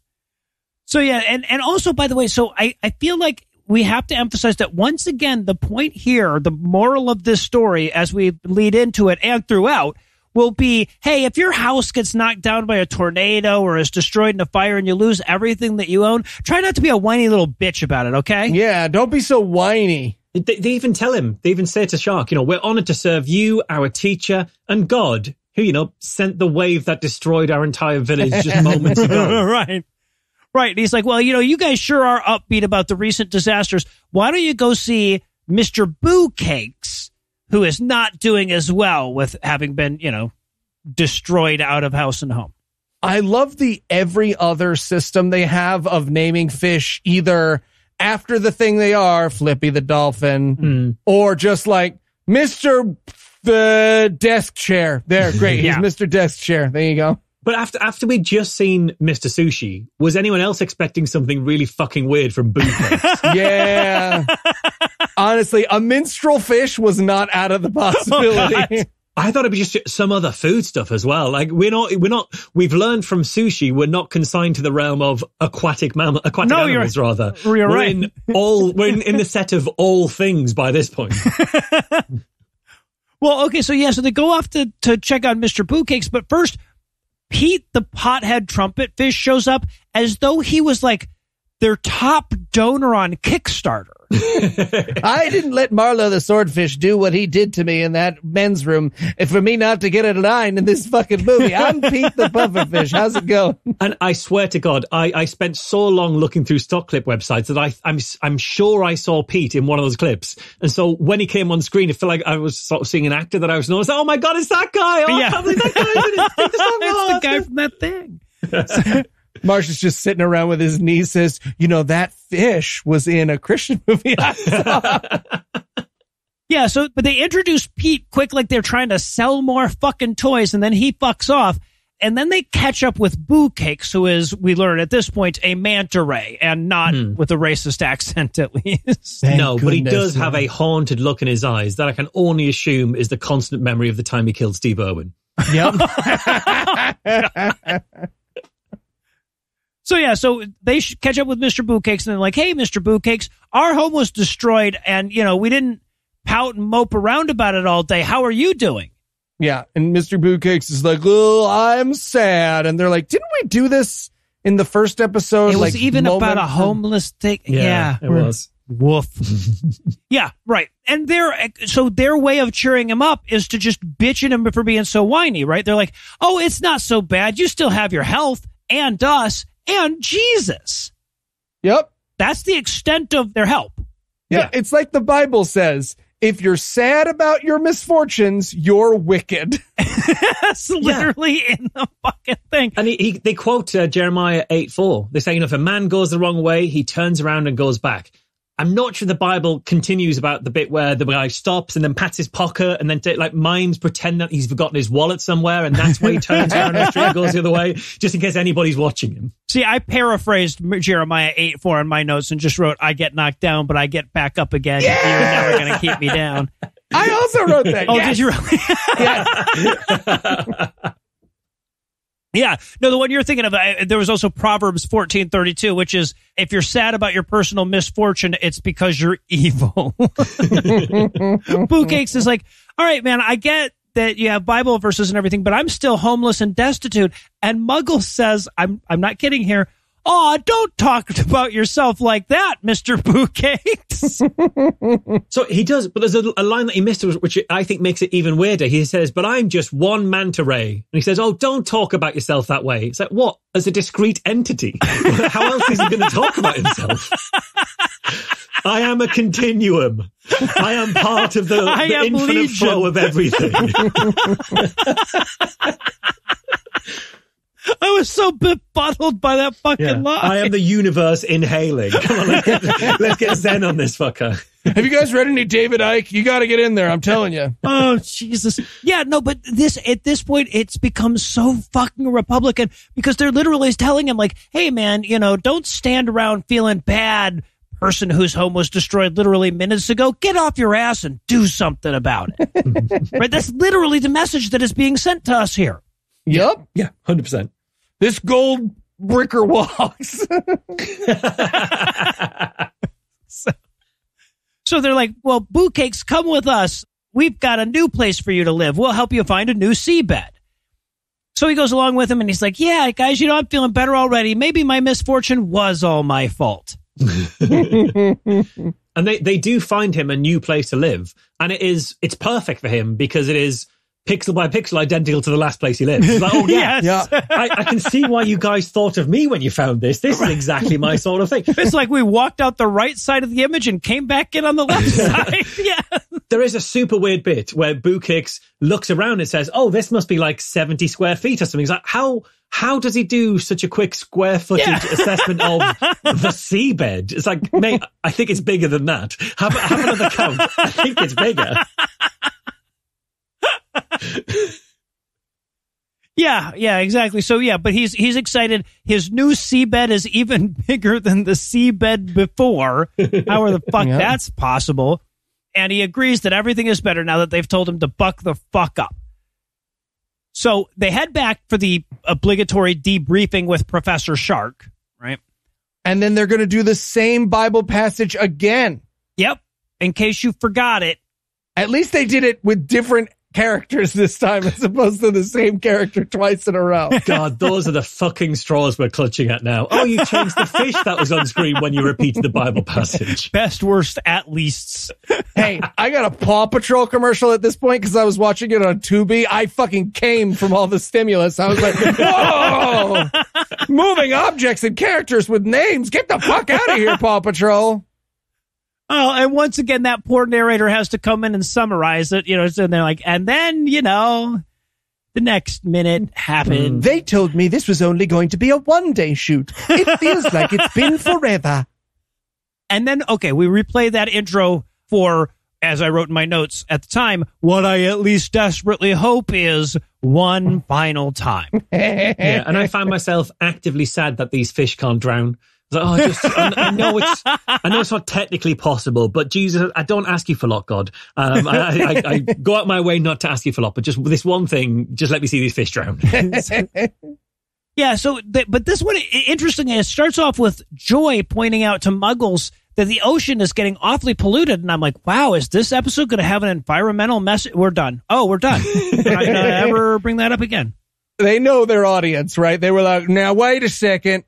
So, yeah, and also, by the way, so I feel like we have to emphasize that once again, the point here, the moral of this story as we lead into it and throughout, will be, hey, if your house gets knocked down by a tornado or is destroyed in a fire and you lose everything that you own, try not to be a whiny little bitch about it, okay? Yeah, don't be so whiny. They even tell him, they even say to Shark, you know, we're honored to serve you, our teacher, and God, who, you know, sent the wave that destroyed our entire village just moments ago. Right. And he's like, well, you know, you guys sure are upbeat about the recent disasters. Why don't you go see Mr. Boo Cakes, who is not doing as well with having been, you know, destroyed out of house and home. I love the every other system they have of naming fish either after the thing they are, Flippy the dolphin, or just like Mr. the desk chair. There, great. Yeah. He's Mr. Desk Chair. There you go. But after we'd just seen Mr. Sushi, was anyone else expecting something really fucking weird from Boo Cakes? Yeah. Honestly, a minstrel fish was not out of the possibility. Oh, I thought it'd be just some other food stuff as well. Like we've learned from Sushi, we're not consigned to the realm of aquatic animals. You're right. We're in the set of all things by this point. Well, okay, so yeah, so they go off to check on Mr. Boo Cakes, but first, Pete the Pothead Trumpetfish shows up as though he was like their top donor on Kickstarter. I didn't let Marlo the Swordfish do what he did to me in that men's room for me not to get a 9 in this fucking movie. I'm Pete the Pufferfish. How's it going? And I swear to God, I spent so long looking through stock clip websites that I'm sure I saw Pete in one of those clips. And so when he came on screen, it felt like I was sort of seeing an actor that I was noticing. Oh my God, it's that guy. Oh, yeah. I can't believe that guy. It's the guy from that thing. So, Marsh is just sitting around with his niece, says, you know, that fish was in a Christian movie I saw. Yeah, so, but they introduce Pete quick like they're trying to sell more fucking toys, and then he fucks off. And then they catch up with Boo Cakes, who is, we learn at this point, a manta ray, and not with a racist accent, at least. No, but he does have a haunted look in his eyes that I can only assume is the constant memory of the time he killed Steve Irwin. Yep. So, yeah, so they catch up with Mr. Boo Cakes, and they're like, hey, Mr. Boo Cakes, our home was destroyed, and, you know, we didn't pout and mope around about it all day. How are you doing? Yeah, and Mr. Boo Cakes is like, oh, I'm sad. And they're like, didn't we do this in the first episode? It was like, even about a homeless thing. Yeah, it was. Woof. Yeah, right. And their way of cheering him up is to just bitching him for being so whiny, right? They're like, oh, it's not so bad. You still have your health and us. And Jesus. Yep. That's the extent of their help. Yeah. It's like the Bible says, if you're sad about your misfortunes, you're wicked. That's literally in the fucking thing. And they quote Jeremiah 8:4. They say, you know, if a man goes the wrong way, he turns around and goes back. I'm not sure the Bible continues about the bit where the guy stops and then pats his pocket and then like mimes pretend that he's forgotten his wallet somewhere, and that's why he turns around the street and goes the other way, just in case anybody's watching him. See, I paraphrased Jeremiah 8:4 in my notes and just wrote, I get knocked down, but I get back up again. Yes! You're never going to keep me down. I also wrote that. Oh, yes. Did you really? Yes. Yeah. No, the one you're thinking of, there was also Proverbs 14:32, which is, if you're sad about your personal misfortune, it's because you're evil. Boo Cakes is like, all right, man, I get that you have Bible verses and everything, but I'm still homeless and destitute. And Muggle says, I'm not kidding here. Oh, don't talk about yourself like that, Mr. Boo Cakes. So he does, but there's a line that he missed, which I think makes it even weirder. He says, but I'm just one manta ray. And he says, oh, don't talk about yourself that way. It's like, what? As a discrete entity? How else is he going to talk about himself? I am a continuum. I am part of the infinite legion. Flow of everything. I was so befuddled by that fucking line. I am the universe inhaling. Come on, let's get Zen on this fucker. Have you guys read any David Icke? You got to get in there, I'm telling you. Oh, Jesus. Yeah, no, but at this point, it's become so fucking Republican because they're literally telling him, like, hey, man, you know, don't stand around feeling bad, person whose home was destroyed literally minutes ago. Get off your ass and do something about it. Right? That's literally the message that is being sent to us here. Yep. Yeah, 100%. This gold bricker walks. so they're like, well, Boo Cakes, come with us. We've got a new place for you to live. We'll help you find a new seabed. So he goes along with him and he's like, yeah, guys, you know, I'm feeling better already. Maybe my misfortune was all my fault. And they do find him a new place to live. And it's perfect for him because it is pixel by pixel identical to the last place he lived. Like, oh, yeah. Yes. Yeah. I can see why you guys thought of me when you found this. This is exactly my sort of thing. It's like we walked out the right side of the image and came back in on the left side. Yeah. There is a super weird bit where Boo Cakes looks around and says, oh, this must be like 70 square feet or something. He's like, how does he do such a quick square footage assessment of the seabed? It's like, mate, I think it's bigger than that. Have another count. I think it's bigger. Yeah, exactly. So yeah, but he's excited. His new seabed is even bigger than the seabed before. How the fuck that's possible? And he agrees that everything is better now that they've told him to buck the fuck up. So they head back for the obligatory debriefing with Professor Shark, right? And then they're going to do the same Bible passage again. Yep. In case you forgot it. At least they did it with different characters this time as opposed to the same character twice in a row. God, those are the fucking straws we're clutching at now. Oh, you changed the fish that was on screen when you repeated the Bible passage. Best, worst, at leasts. Hey, I got a Paw Patrol commercial at this point because I was watching it on Tubi. I fucking came from all the stimulus. I was like, whoa! Moving objects and characters with names. Get the fuck out of here, Paw Patrol. Oh, and once again, that poor narrator has to come in and summarize it, you know, so they're like, and then, you know, the next minute happened. They told me this was only going to be a one-day shoot. It feels like it's been forever. And then, okay, we replay that intro for, as I wrote in my notes at the time, what I at least desperately hope is one final time. Yeah, and I find myself actively sad that these fish can't drown. Like, oh, I know it's not technically possible, but Jesus, I don't ask you for a lot, God. I go out my way not to ask you for a lot, but just this one thing, just let me see these fish drown. Yeah, but this one, interestingly, it starts off with Joy pointing out to Muggles that the ocean is getting awfully polluted, and I'm like, wow, is this episode going to have an environmental message? We're done. Oh, we're done. We're not going to ever bring that up again. They know their audience, right? They were like, now, wait a second.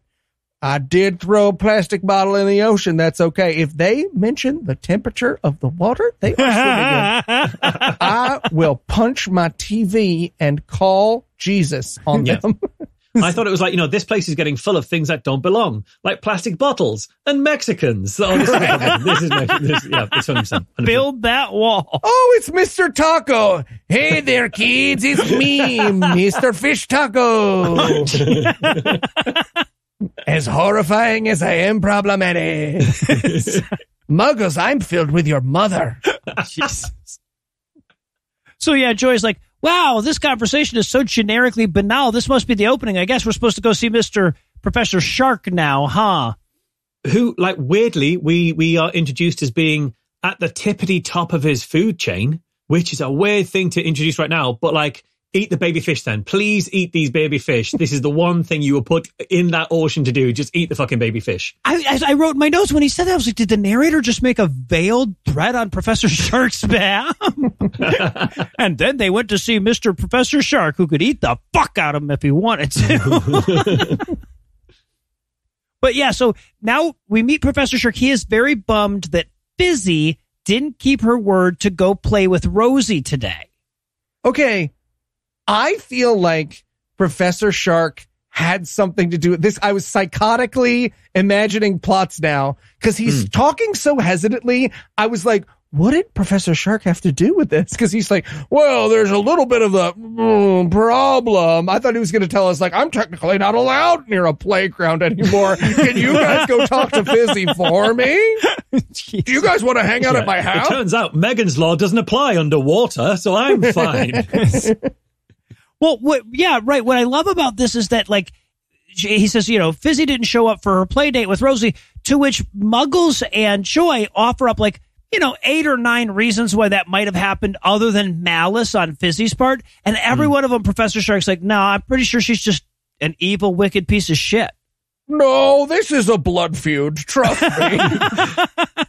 I did throw a plastic bottle in the ocean. That's okay. If they mention the temperature of the water they are swimming in, I will punch my TV and call Jesus on them. I thought it was like, you know, this place is getting full of things that don't belong, like plastic bottles and Mexicans. Oh, this is 100%. Build that wall. Oh, it's Mr. Taco. Hey there, kids. It's me, Mr. Fish Taco. As horrifying as I am problematic. Muggles, I'm filled with your mother. Jesus. So yeah, Joy's like, wow, this conversation is so generically banal. This must be the opening. I guess we're supposed to go see Mr. Professor Shark now, huh? Who, like, weirdly, we are introduced as being at the tippity top of his food chain, which is a weird thing to introduce right now, but like, eat the baby fish then. Please eat these baby fish. This is the one thing you were put in that ocean to do. Just eat the fucking baby fish. I wrote in my notes when he said that, I was like, did the narrator just make a veiled threat on Professor Shark's behalf? And then they went to see Mr. Professor Shark, who could eat the fuck out of him if he wanted to. But yeah, so now we meet Professor Shark. He is very bummed that Fizzy didn't keep her word to go play with Rosie today. Okay. I feel like Professor Shark had something to do with this. I was psychotically imagining plots now because he's talking so hesitantly. I was like, what did Professor Shark have to do with this? Because he's like, well, there's a little bit of a problem. I thought he was going to tell us, like, I'm technically not allowed near a playground anymore. Can you guys go talk to Fizzy for me? Do you guys want to hang out at my house? It turns out Megan's Law doesn't apply underwater, so I'm fine. Well, right. What I love about this is that, like, he says, you know, Fizzy didn't show up for her play date with Rosie, to which Muggles and Joy offer up, like, you know, 8 or 9 reasons why that might have happened other than malice on Fizzy's part. And every one of them, Professor Shark's like, no, I'm pretty sure she's just an evil, wicked piece of shit. No, this is a blood feud. Trust me.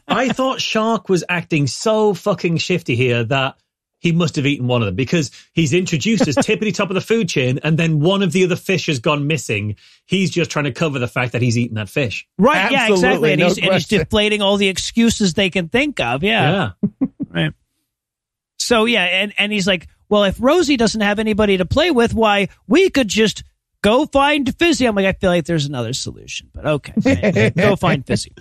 I thought Shark was acting so fucking shifty here that he must have eaten one of them, because he's introduced as tippity top of the food chain, and then one of the other fish has gone missing. He's just trying to cover the fact that he's eaten that fish. Right, absolutely, yeah, exactly. And, he's deflating all the excuses they can think of. Yeah. Right. So, yeah, and he's like, well, if Rosie doesn't have anybody to play with, why, we could just go find Fizzy. I'm like, I feel like there's another solution, but okay. Go find Fizzy.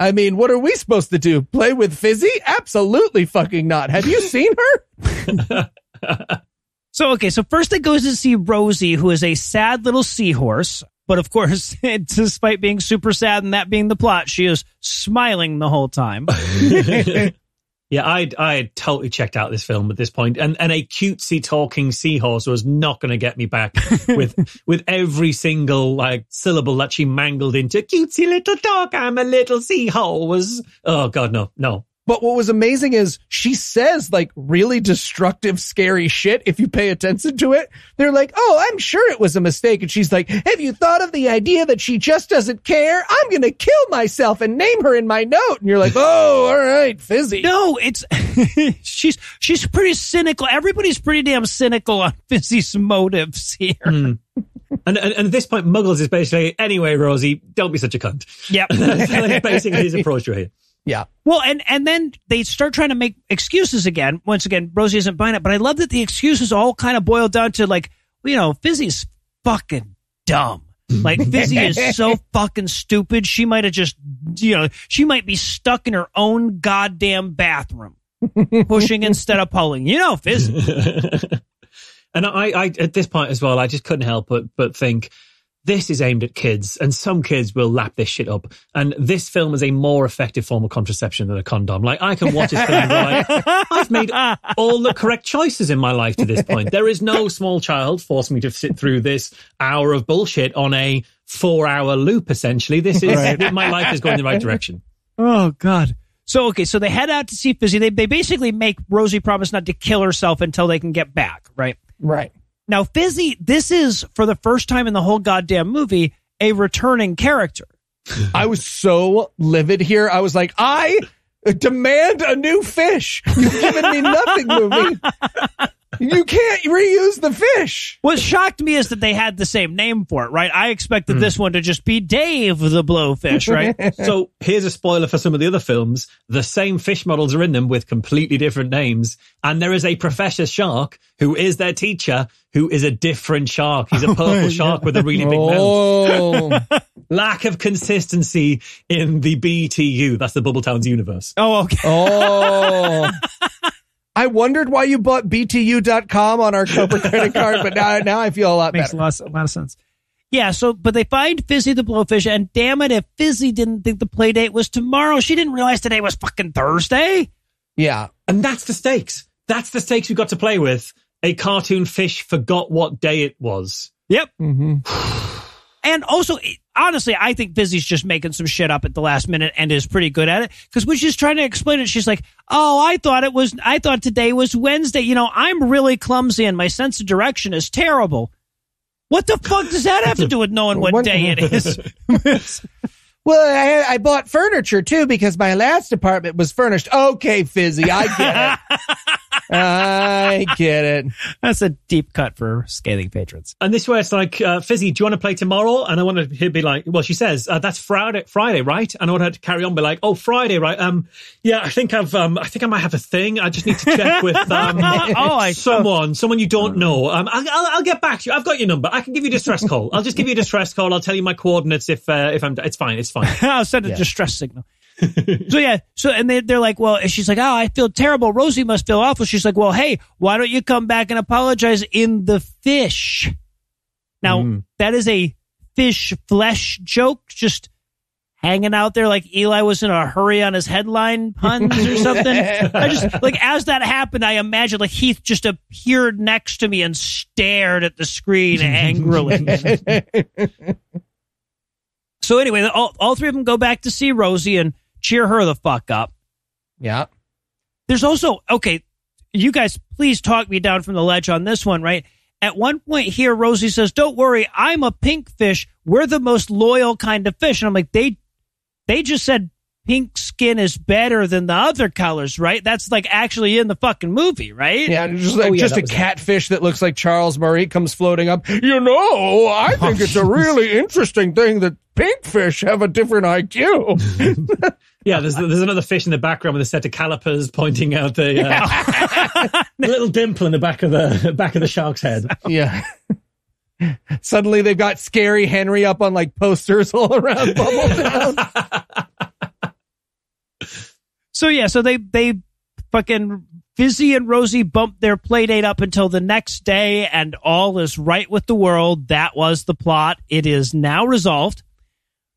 I mean, what are we supposed to do? Play with Fizzy? Absolutely fucking not. Have you seen her? So first it goes to see Rosie, who is a sad little seahorse. But of course, despite being super sad and that being the plot, she is smiling the whole time. Yeah, I had totally checked out this film at this point. And a cutesy talking seahorse was not going to get me back with every single, like, syllable that she mangled into cutesy little dog. I'm a little seahorse. Oh, God, no. But what was amazing is she says like really destructive, scary shit. If you pay attention to it, they're like, oh, I'm sure it was a mistake. And she's like, have you thought of the idea that she just doesn't care? I'm going to kill myself and name her in my note. And you're like, oh, all right, Fizzy. No, it's she's pretty cynical. Everybody's pretty damn cynical on Fizzy's motives here. Mm. And at this point, Muggles is basically, anyway, Rosie, don't be such a cunt. Yep. That's basically his approach right here. Yeah. Well, and then they start trying to make excuses again. Once again, Rosie isn't buying it, but I love that the excuses all kind of boil down to like, you know, Fizzy's fucking dumb. Like Fizzy is so fucking stupid. She might have just, you know, she might be stuck in her own goddamn bathroom, pushing instead of pulling. You know, Fizzy. And I at this point as well, I just couldn't help but think, this is aimed at kids, and some kids will lap this shit up. And this film is a more effective form of contraception than a condom. Like, I can watch this film and be like, I've made all the correct choices in my life to this point. There is no small child forcing me to sit through this hour of bullshit on a 4-hour loop, essentially. This is, right. My life is going in the right direction. Oh, God. So, okay, so they head out to see Fizzy. They basically make Rosie promise not to kill herself until they can get back, right? Right. Now, Fizzy, this is, for the first time in the whole goddamn movie, a returning character. I was so livid here. I was like, I demand a new fish. You've given me nothing, movie. You can't reuse the fish. What shocked me is that they had the same name for it, right? I expected this one to just be Dave the Blowfish, right? So here's a spoiler for some of the other films. The same fish models are in them with completely different names. And there is a Professor Shark who is their teacher, who is a different shark. He's a purple shark with a really big mouth. Lack of consistency in the BTU. That's the Bubble Towns universe. Oh, okay. Oh. I wondered why you bought BTU.com on our corporate credit card, but now I feel a lot better. Makes a lot of sense. Yeah, so, but they find Fizzy the Blowfish, and damn it, if Fizzy didn't think the play date was tomorrow, she didn't realize today was fucking Thursday. Yeah. And that's the stakes. That's the stakes we got to play with. A cartoon fish forgot what day it was. Yep. Mm-hmm. And also, honestly, I think Fizzy's just making some shit up at the last minute and is pretty good at it. Because when she's trying to explain it, she's like, oh, I thought today was Wednesday. You know, I'm really clumsy and my sense of direction is terrible. What the fuck does that have to do with knowing what day it is? Well, I bought furniture, too, because my last apartment was furnished. Okay, Fizzy, I get it. I get it. That's a deep cut for scathing patrons. And this way it's like, Fizzy, do you want to play tomorrow? And I want her to be like, well, she says, that's Friday, right? And I want her to carry on, be like, oh, Friday, right? Yeah, I think I might have a thing. I just need to check with someone you don't know. I'll get back to you. I've got your number. I can give you a distress call. I'll just give you a distress call. I'll tell you my coordinates if I'm... It's fine. I'll send a distress signal. So they're like, well, and she's like, oh, I feel terrible. Rosie must feel awful. She's like, well, hey, why don't you come back and apologize in the fish? Now, that is a fish flesh joke, just hanging out there like Eli was in a hurry on his headline puns or something. I just, like, as that happened, I imagined like Heath just appeared next to me and stared at the screen angrily. So anyway, all three of them go back to see Rosie and cheer her the fuck up. Yeah. There's also, okay, you guys, please talk me down from the ledge on this one, right? At one point here, Rosie says, don't worry, I'm a pink fish. We're the most loyal kind of fish. And I'm like, they just said pink skin is better than the other colors, right? That's like actually in the fucking movie, right? Yeah, just a catfish that looks like Charles Murray comes floating up. You know, I think it's a really interesting thing that pink fish have a different IQ. Yeah, there's another fish in the background with a set of calipers pointing out the little dimple in the back of the shark's head. Yeah. Suddenly they've got Scary Henry up on like posters all around Bubbletown. So yeah, so they fucking Fizzy and Rosie bumped their play date up until the next day, and all is right with the world. That was the plot. It is now resolved.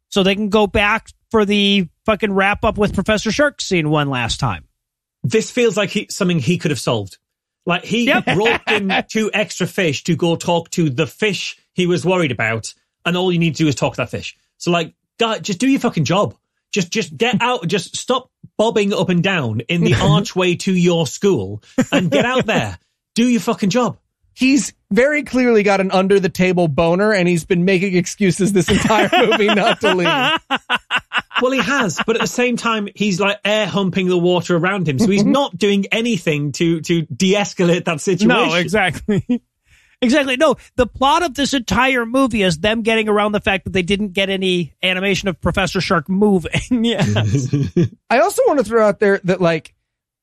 So they can go back for the fucking wrap up with Professor Shark scene one last time. This feels like something he could have solved. Like he brought in 2 extra fish to go talk to the fish he was worried about, and all you need to do is talk to that fish. So like, God, just do your fucking job. Just get out. Just stop bobbing up and down in the archway to your school and get out there. Do your fucking job. He's very clearly got an under the table boner, and he's been making excuses this entire movie not to leave. Well, he has, but at the same time, he's like air humping the water around him, so he's not doing anything to de-escalate that situation. No, exactly. Exactly. No, the plot of this entire movie is them getting around the fact that they didn't get any animation of Professor Shark moving. Yes. I also want to throw out there that, like,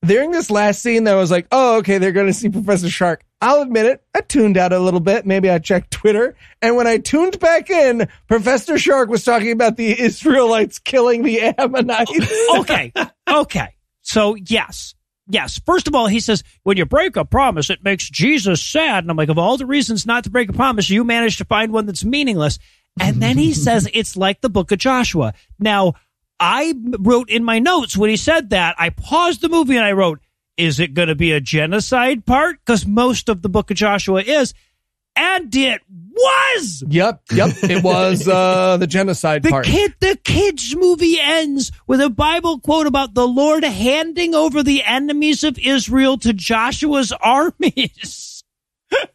during this last scene, I was like, oh, okay, they're going to see Professor Shark. I'll admit it, I tuned out a little bit. Maybe I checked Twitter. And when I tuned back in, Professor Shark was talking about the Israelites killing the Ammonites. Okay. Okay. So, yes. Yes. First of all, he says, when you break a promise, it makes Jesus sad. And I'm like, of all the reasons not to break a promise, you managed to find one that's meaningless. And then he says, it's like the book of Joshua. Now, I wrote in my notes when he said that, I paused the movie and I wrote, is it going to be a genocide part? Because most of the book of Joshua is. And it was. Yep. It was the genocide part. The kids movie ends with a Bible quote about the Lord handing over the enemies of Israel to Joshua's armies. Yep.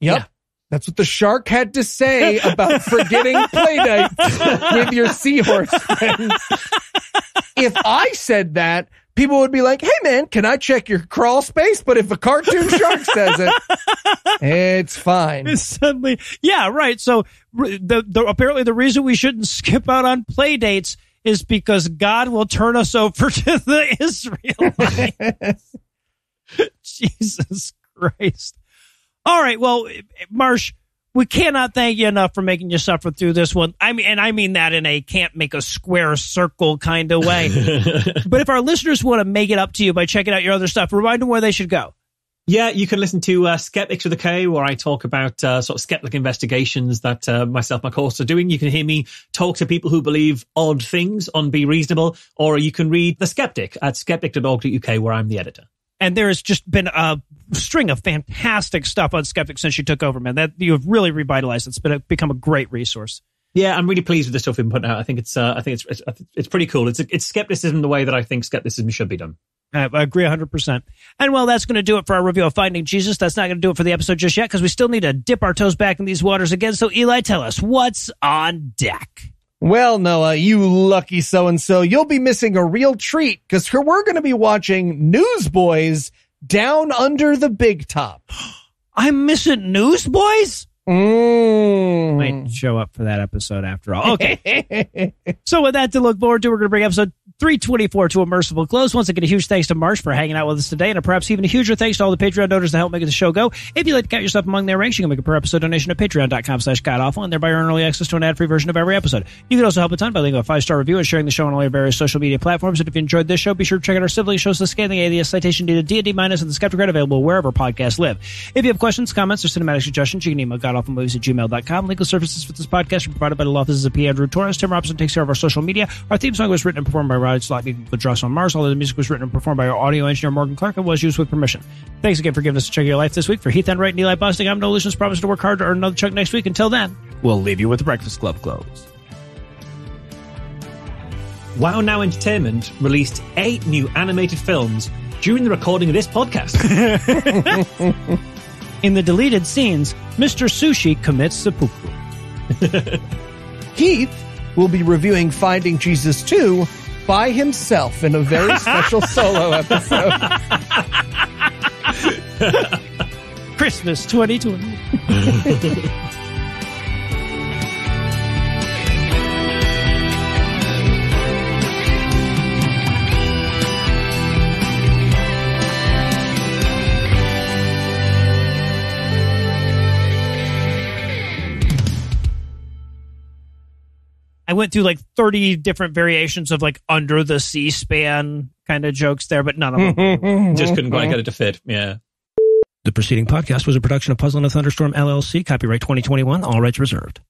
Yeah. That's what the shark had to say about forgetting playdates with your seahorse friends. If I said that, people would be like, hey, man, can I check your crawl space? But if a cartoon shark says it, it's fine. It's suddenly, yeah, right. So apparently the reason we shouldn't skip out on play dates is because God will turn us over to the Israelites. Jesus Christ. All right. Well, Marsh, we cannot thank you enough for making you suffer through this one. I mean, and I mean that in a can't make a square circle kind of way. But if our listeners want to make it up to you by checking out your other stuff, remind them where they should go. Yeah, you can listen to Skeptics with a K, where I talk about sort of skeptic investigations that myself and my course are doing. You can hear me talk to people who believe odd things on Be Reasonable, or you can read The Skeptic at skeptic.org.uk, where I'm the editor. And there has just been a string of fantastic stuff on Skeptic since you took over, man. That you have really revitalized. It's become a great resource. Yeah, I'm really pleased with the stuff you've been putting out. I think it's pretty cool. It's skepticism the way that I think skepticism should be done. I agree 100%. And well, that's going to do it for our review of Finding Jesus. That's not going to do it for the episode just yet, because we still need to dip our toes back in these waters again. So Eli, tell us what's on deck. Well, Noah, you lucky so-and-so, you'll be missing a real treat, because we're going to be watching Newsboys Down Under the Big Top. I'm missing Newsboys? Might show up for that episode after all. Okay. So with that to look forward to, we're going to bring episode 324 to a merciful close. Once again, a huge thanks to Marsh for hanging out with us today, and a perhaps even a huger thanks to all the Patreon donors that help make the show go. If you'd like to count yourself among their ranks, you can make a per-episode donation at patreon.com/godawful, and thereby earn early access to an ad-free version of every episode. You can also help a ton by leaving a 5-star review and sharing the show on all your various social media platforms. And if you enjoyed this show, be sure to check out our sibling shows, The Scathing Atheist, Citation Needed, D&D Minus, and The Skeptic, available wherever podcasts live. If you have questions, comments, or cinematic suggestions, you can email godawfulmovies@gmail.com. Legal services for this podcast are provided by the law offices of P. Andrew Torres. Tim Robson takes care of our social media. Our theme song was written and performed by Roderick Slotkin, Good Thinking Society. All of the music was written and performed by our audio engineer, Morgan Clark, and was used with permission. Thanks again for giving us a chunk of your life this week. For Heath Enright and Eli Bosnick, I'm Noah Lugeons. Promise to work hard to earn another chunk next week. Until then, we'll leave you with the Breakfast Club close. Wow Now Entertainment released 8 new animated films during the recording of this podcast. In the deleted scenes, Mr. Sushi commits seppuku. Keith will be reviewing Finding Jesus 2 by himself in a very special solo episode. Christmas 2020. I went through like 30 different variations of like under the C-SPAN kind of jokes there, but none of them. Just couldn't quite get it to fit. Yeah. The preceding podcast was a production of Puzzle and a Thunderstorm, LLC. Copyright 2021. All rights reserved.